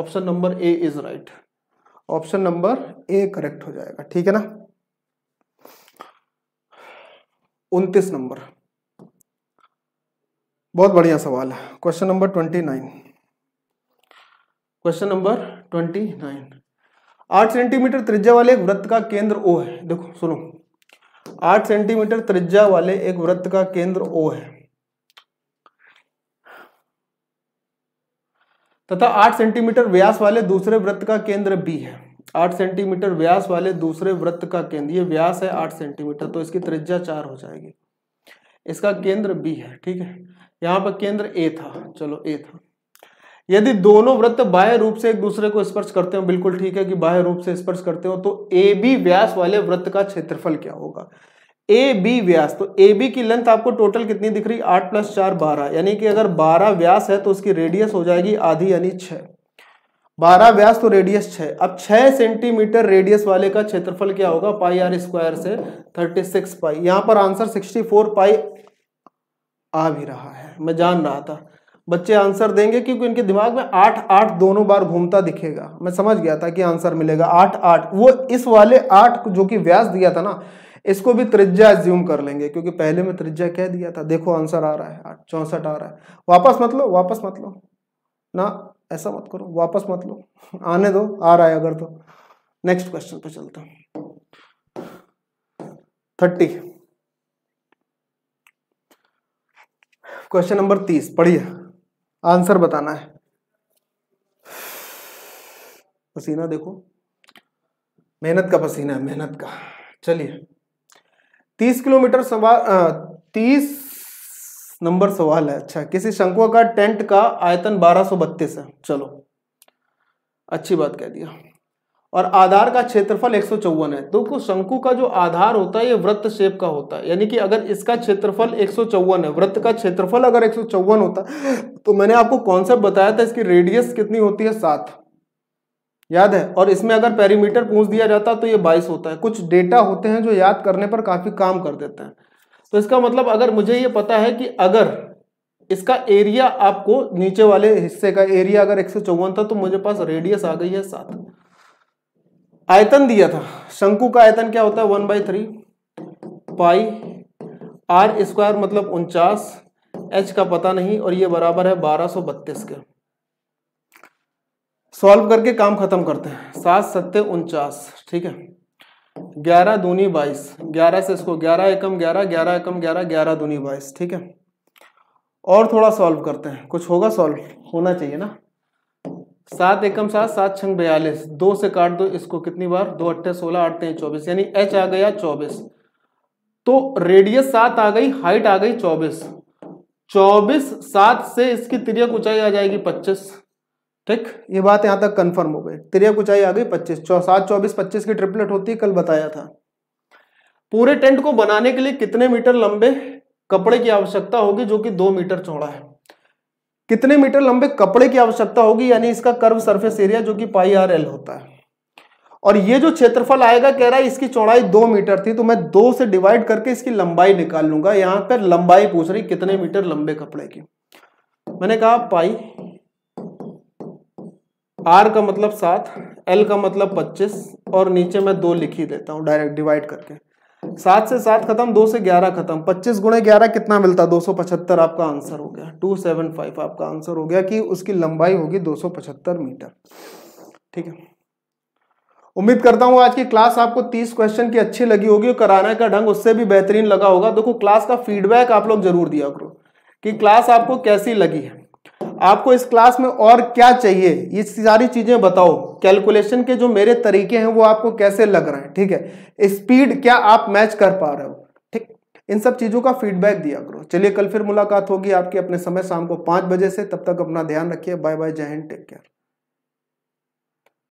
Option number A is right. Option number A correct हो जाएगा, ठीक है ना? 29 नंबर, बहुत बढ़िया सवाल है। Question number 29। 8 सेंटीमीटर त्रिज्या वाले एक वृत्त का केंद्र ओ है। देखो सुनो, 8 सेंटीमीटर त्रिज्या वाले एक वृत्त का केंद्र ओ है तथा 8 सेंटीमीटर व्यास वाले दूसरे वृत्त का केंद्र बी है। 8 सेंटीमीटर व्यास वाले दूसरे वृत्त का केंद्र, ये व्यास है 8 सेंटीमीटर, तो इसकी त्रिज्या 4 हो जाएगी। इसका केंद्र बी है, ठीक है। यहाँ पर केंद्र ए था, चलो ए था। यदि दोनों वृत्त बाह्य रूप से एक दूसरे को स्पर्श करते हो, बिल्कुल ठीक है कि बाह्य रूप से स्पर्श करते हो, तो ए बी व्यास वाले वृत्त का क्षेत्रफल क्या होगा? ए बी व्यास, तो ए बी की लेंथ आपको टोटल कितनी दिख रही? 8 + 4 12, यानी कि अगर 12 व्यास है तो उसकी रेडियस हो जाएगी आधी, यानी 6। 12 व्यास तो रेडियस 6। अब 6 सेंटीमीटर रेडियस वाले का क्षेत्रफल क्या होगा? πr² से 36 पाई। यहाँ पर आंसर 64 पाई आ भी रहा है, मैं जान रहा था बच्चे आंसर देंगे क्योंकि इनके दिमाग में 8 8 दोनों बार घूमता दिखेगा। मैं समझ गया था कि आंसर मिलेगा 8 8। वो इस वाले 8 जो कि व्यास दिया था ना, इसको भी त्रिज्या एज्यूम कर लेंगे क्योंकि पहले में त्रिज्या कह दिया था। देखो आंसर आ रहा है 8 64 आ रहा है। वापस मत लो ना, ऐसा मत करो, वापस मत लो, आने दो, आ रहा है अगर तो। नेक्स्ट क्वेश्चन पे चलते हैं। 30, क्वेश्चन नंबर 30 पढ़िए, आंसर बताना है। पसीना देखो, मेहनत का पसीना है, मेहनत का। चलिए 30 किलोमीटर सवाल, 30 नंबर सवाल है। अच्छा, किसी शंक्वाकार टेंट का आयतन 1232 है, चलो अच्छी बात कह दिया, और आधार का क्षेत्रफल 154 है। तो शंकु का जो आधार होता है ये वृत्त शेप का होता है, यानी कि अगर इसका क्षेत्रफल 154 है, वृत्त का क्षेत्रफल अगर 154 होता तो मैंने आपको कॉन्सेप्ट बताया था इसकी रेडियस कितनी होती है? 7, याद है। और इसमें अगर पेरीमीटर पूछ दिया जाता तो ये 22 होता है। कुछ डेटा होते हैं जो याद करने पर काफी काम कर देते हैं। तो इसका मतलब अगर मुझे ये पता है कि अगर इसका एरिया, आपको नीचे वाले हिस्से का एरिया अगर 154 था तो मुझे पास रेडियस आ गई है 7। आयतन दिया था, शंकु का आयतन क्या होता है? 1/3 πr² मतलब 49, एच का पता नहीं, और ये बराबर है 1232 के। सॉल्व करके काम खत्म करते हैं। 7 + 7 = 49, ठीक है। 11 दूनी 22, 11 से इसको 11 एकम 11 11 एकम 11 11 दूनी 22, ठीक है। और थोड़ा सॉल्व करते हैं, कुछ होगा, सॉल्व होना चाहिए ना। 7 एकम 7 7 छंग 42, 2 से काट दो इसको कितनी बार, 2 × 8 = 16 8 × 24, यानी एच आ गया 24। तो रेडियस 7 आ गई, हाइट आ गई 24 24, 7 से इसकी तिर्यक ऊंचाई आ जाएगी 25, ठीक। ये बात यहाँ तक कंफर्म हो गई, तिर्यक ऊंचाई आ गई 25। 7 24 25 की ट्रिपलेट होती है, कल बताया था। पूरे टेंट को बनाने के लिए कितने मीटर लंबे कपड़े की आवश्यकता होगी जो कि 2 मीटर चौड़ा है? कितने मीटर लंबे कपड़े की आवश्यकता होगी, यानी इसका कर्व सरफेस एरिया जो कि πr² होता है। और ये जो क्षेत्रफल आएगा, कह रहा है इसकी चौड़ाई 2 मीटर थी, तो मैं 2 से डिवाइड करके इसकी लंबाई निकाल लूंगा। यहाँ पर लंबाई पूछ रही कितने मीटर लंबे कपड़े की। मैंने कहा πr का मतलब 7, l का मतलब 25, और नीचे मैं 2 लिख ही देता हूँ डायरेक्ट डिवाइड करके। 7 से 7 खत्म, 2 से 11 खत्म, 25 × 11 कितना मिलता? 275 आपका आंसर हो गया। 275 आपका आंसर हो गया कि उसकी लंबाई होगी 275 मीटर, ठीक है। उम्मीद करता हूँ आज की क्लास आपको 30 क्वेश्चन की अच्छी लगी होगी, और कराने का ढंग उससे भी बेहतरीन लगा होगा। देखो क्लास का फीडबैक आप लोग जरूर दिया करो कि क्लास आपको कैसी लगी है, आपको इस क्लास में और क्या चाहिए, ये सारी चीजें बताओ। कैलकुलेशन के जो मेरे तरीके हैं वो आपको कैसे लग रहे हैं, ठीक है। स्पीड क्या आप मैच कर पा रहे हो, ठीक। इन सब चीजों का फीडबैक दिया करो। चलिए कल फिर मुलाकात होगी आपके अपने समय शाम को 5 बजे से। तब तक अपना ध्यान रखिए। बाय बाय, जय हिंद, टेक केयर।